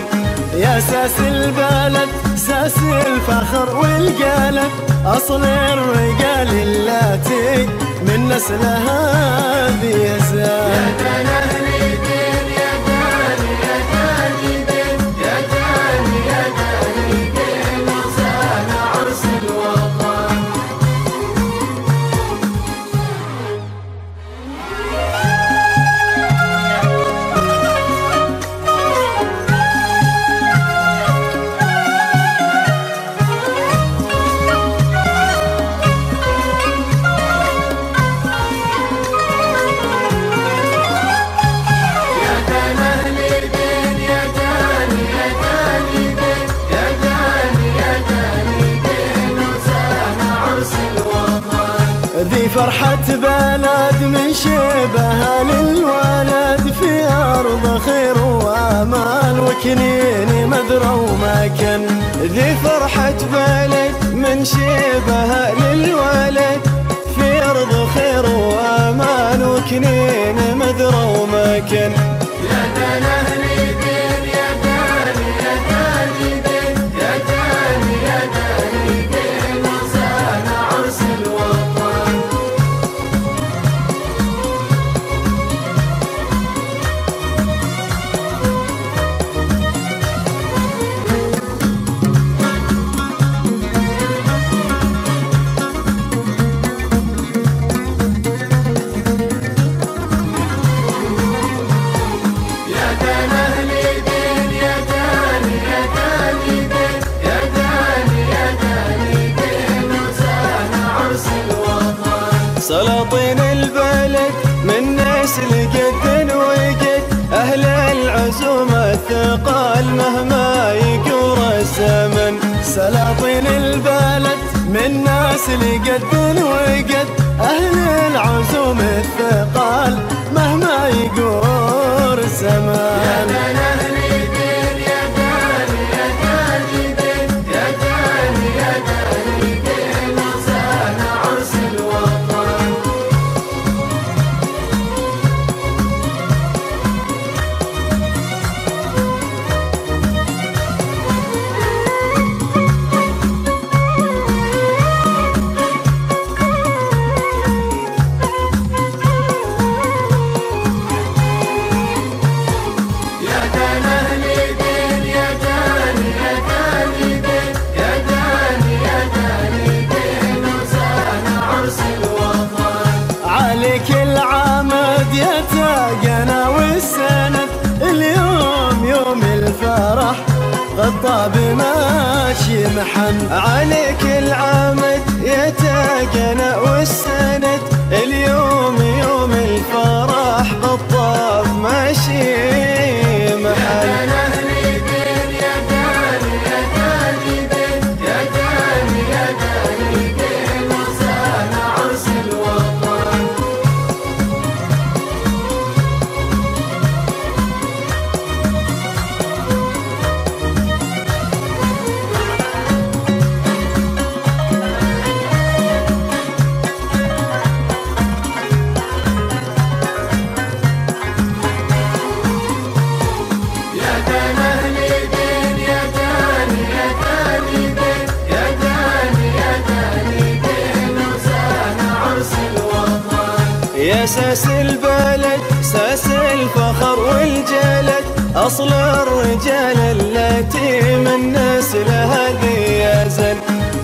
يا ساس البلد ساس الفخر والجلد أصل الرجال التي من ناس لها ديازن. ذي فرحة بلد من شبهها للولد في أرض خير وأمان وكنين مذرة ومكن. ذي فرحة بلد من شبهها للولد في أرض خير وأمان وكنين مذرة ومكن. يا دان أهل الدين يا دان يا دان الدين يا دان يا دان الدين وزان عرس الوطن. سلاطين البلد من نسل جد وجد أهل العزومة الثقال مهما يجور الزمن. سلاطين البلد من نسل جد وجد أهل العزومة الثقال مهما يجور الزمن. الطاب ماشي محمد عليك العمد يتقنى والسند. اليوم يوم الفرح بالطاب ماشي محمد. أساس البلد، أساس الفخر والجلد، أصل الرجال التي من ناس لها ذيازن.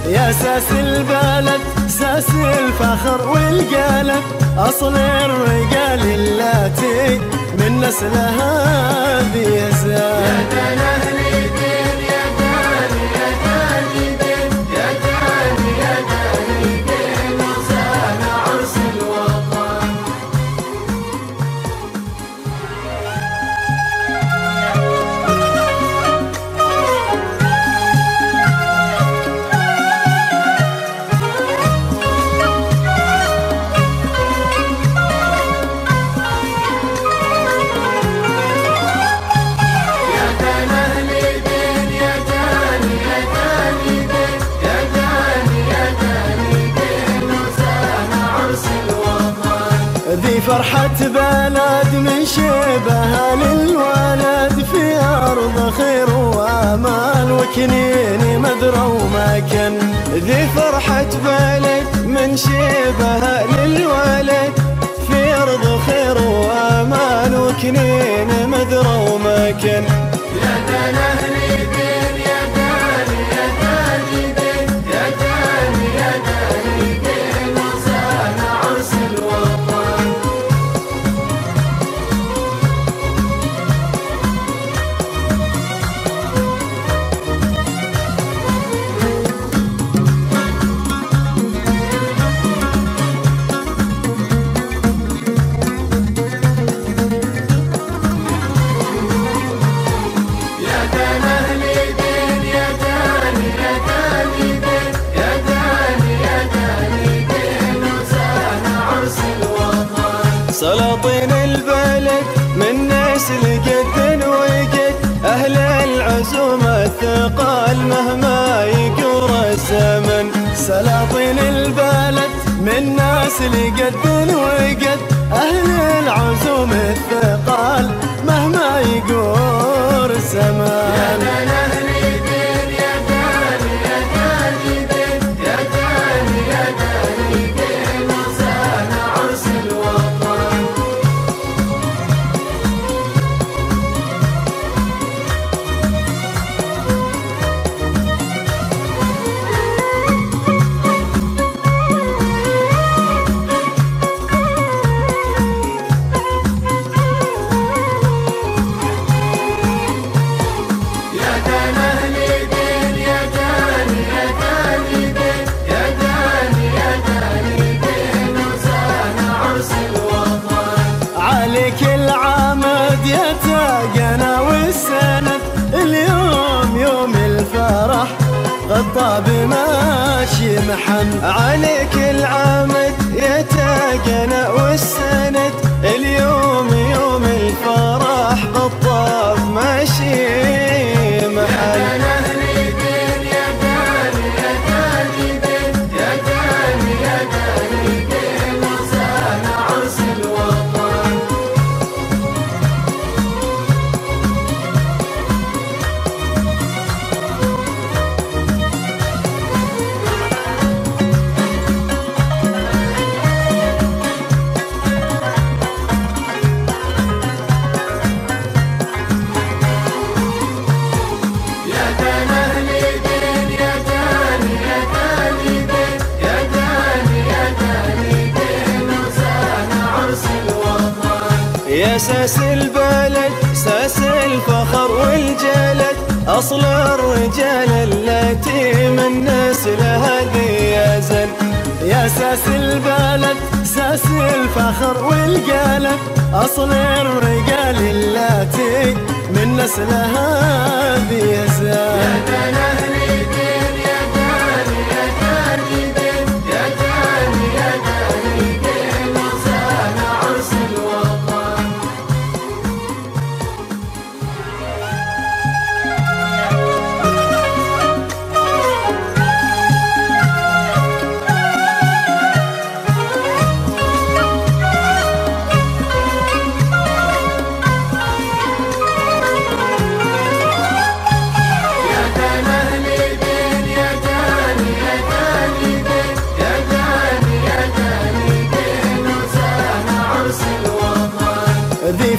يا أساس البلد، أساس الفخر والجلد، أصل الرجال التي من ناس لها ذيازن. ذي فرحة بلد من شبهها للولد، في أرض خير وأمان وكنين مدرى ومكن. ذي فرحة بلد من شبهها للولد، في أرض خير وأمان وكنين مدرى ومكن. يا دان أهلي دين، يا دان يا دان دين، يا دان يا دان دين، وزان عرس الوطن. سلاطين البلد من نسل جد وجد، أهل العزومة الثقال مهما يجور الزمن. سلاطين البلد من نسل جد وجد، أهل العزومة الثقال مهما يجور الزمن. تاجنا والسند، اليوم يوم الفرح غطى بماشي محمد. عليك العمد يا تاجنا والسند، اليوم يوم الفرح غطى بماشي محمد. يا أساس البلد، أساس الفخر والجلد، أصل الرجال التي من ناس لها ذيازن. يا أساس البلد، أساس الفخر والجلد، أصل الرجال التي من ناس لها ذيازن.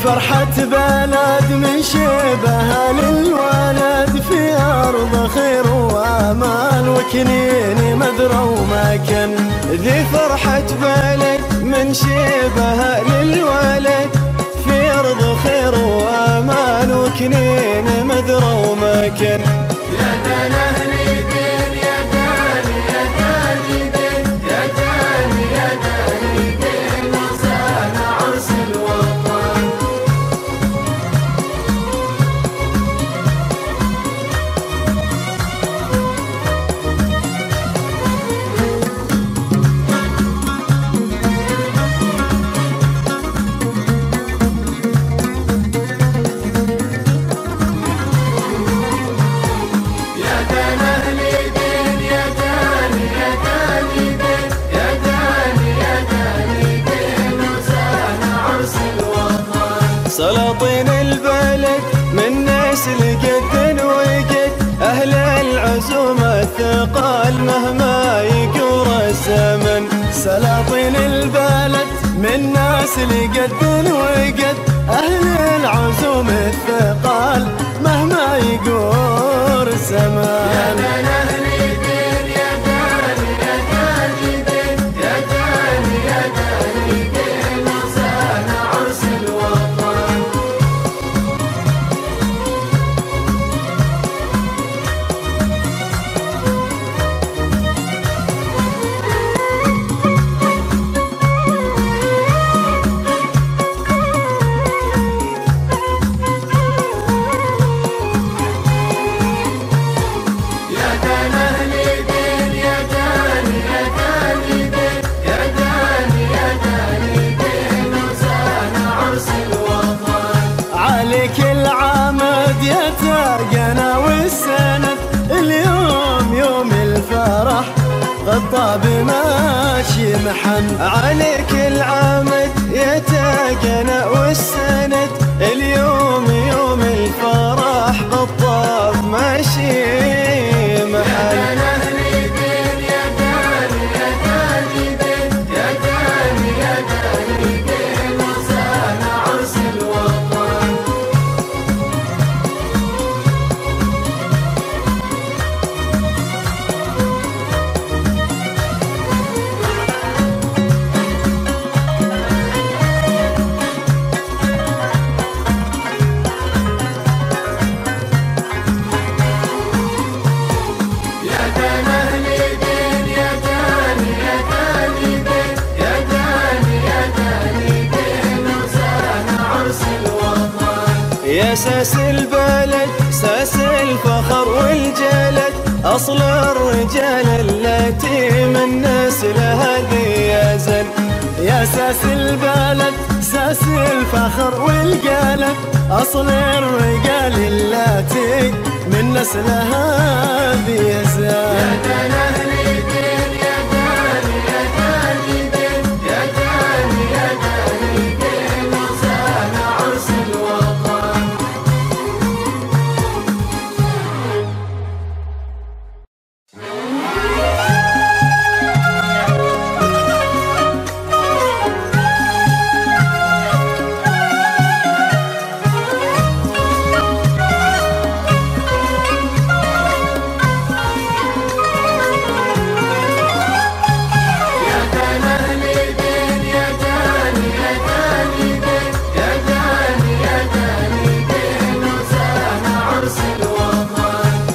فرحة بلد مشبهة للولد في أرض خير وأمال وكنين مدرى ومكن. ذي فرحة بلد منشبهة للولد في أرض خير وأمال وكنين مدرى ومكن. يا دان أهلي دين يا دان يا دان دين يا دان يا دان دين وزان عرس الوطن. سلاطين البلد من نسل جد وجد أهل العزومة الثقال مهما يقور الزمن. سلاطين البلد من نسل جد وجد أهل العزومة الثقال مهما يقور الزمن. تاجنا والسند اليوم يوم الفرح الطاب ماشي محمد. عليك العمد يا تاجنا والسند اليوم يوم الفرح الطاب ماشي محمد. يا ساس البلد ساس الفخر والجلد أصل الرجال التي من نسل هذي يزن. يا ساس البلد ساس الفخر والجلد أصل الرجال التي من نسل هذي يزن.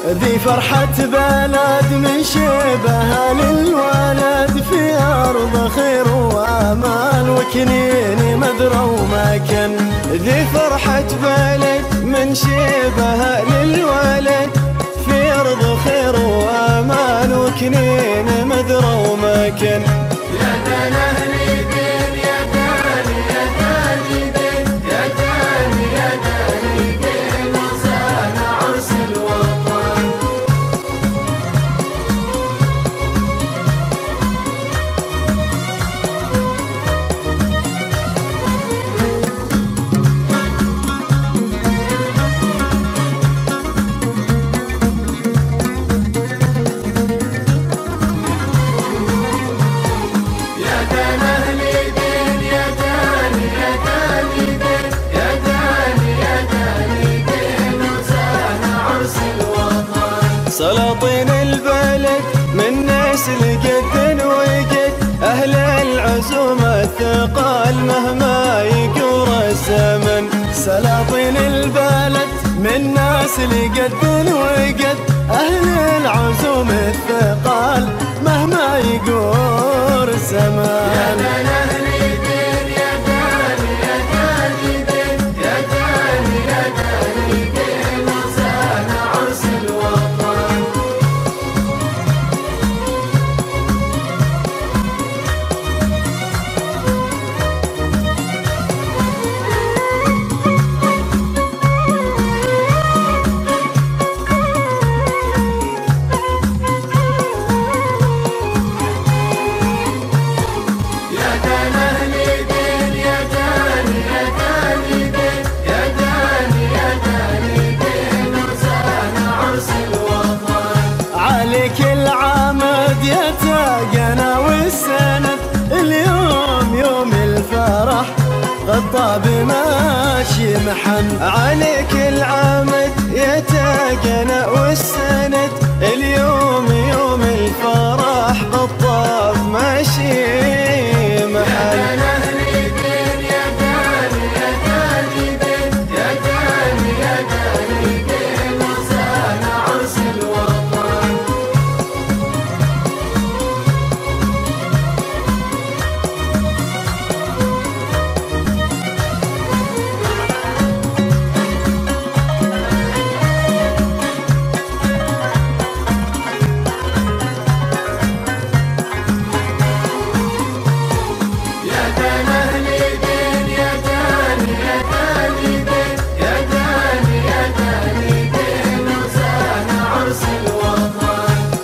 ذي فرحة بلد مشبهة للولد في أرض خير وأمال وكنين مدرى ومكن. ذي فرحة بلد مشبهة للولد في أرض خير وأمال وكنين مدرى ومكن. يا دان أهلي دين يا دان يا دان دين يا دان يا دان دين وزان عرس الوطن. الناس الجد وجد أهل العزومة الثقال مهما يجور الزمن سلاطين البلد من ناس الجد وجد أهل العزومة الثقال مهما يجور الزمن. يا من أهل الدين يا دان يا دان الدين يا دان يا دان الدين وزان عرس الوطن. غطى بماشي محمد عليك العمد يا تاجنا والسند اليوم يوم الفرح غطى بماشي محمد.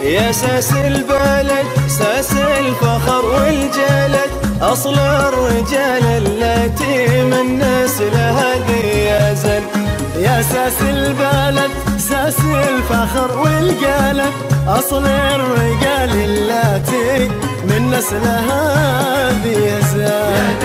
يا ساس البلد ساس الفخر والجلد أصل الرجال التي من ناس لها ديازن. يا ساس البلد ساس الفخر والجلد أصل الرجال التي من ناس لها ديازن.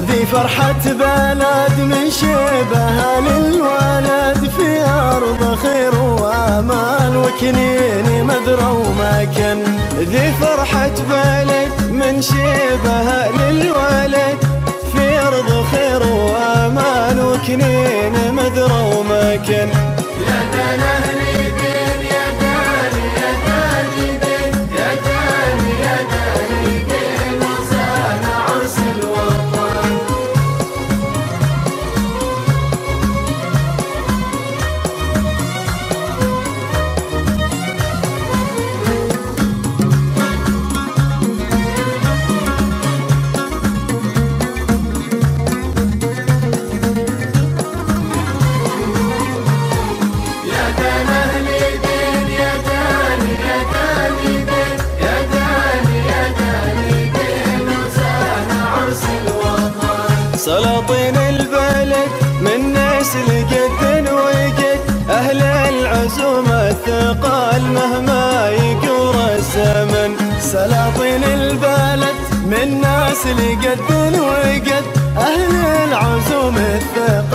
ذي فرحة بلد من شبهها للولد في أرض خير وأمان وكنين مدرى ومكن. ذي فرحة بلد من شبهها للولد في أرض خير وأمان وكنين مدرى ومكن. يا دان أهل الدين يا دان يا دان الدين يا دان يا دان الدين وزان عرس الوطن. سلاطين البلد من ناس الجد وجد أهل العزومة الثقال مهما يجور الزمن سلاطين البلد من ناس الجد وجد أهل العزومة الثقال.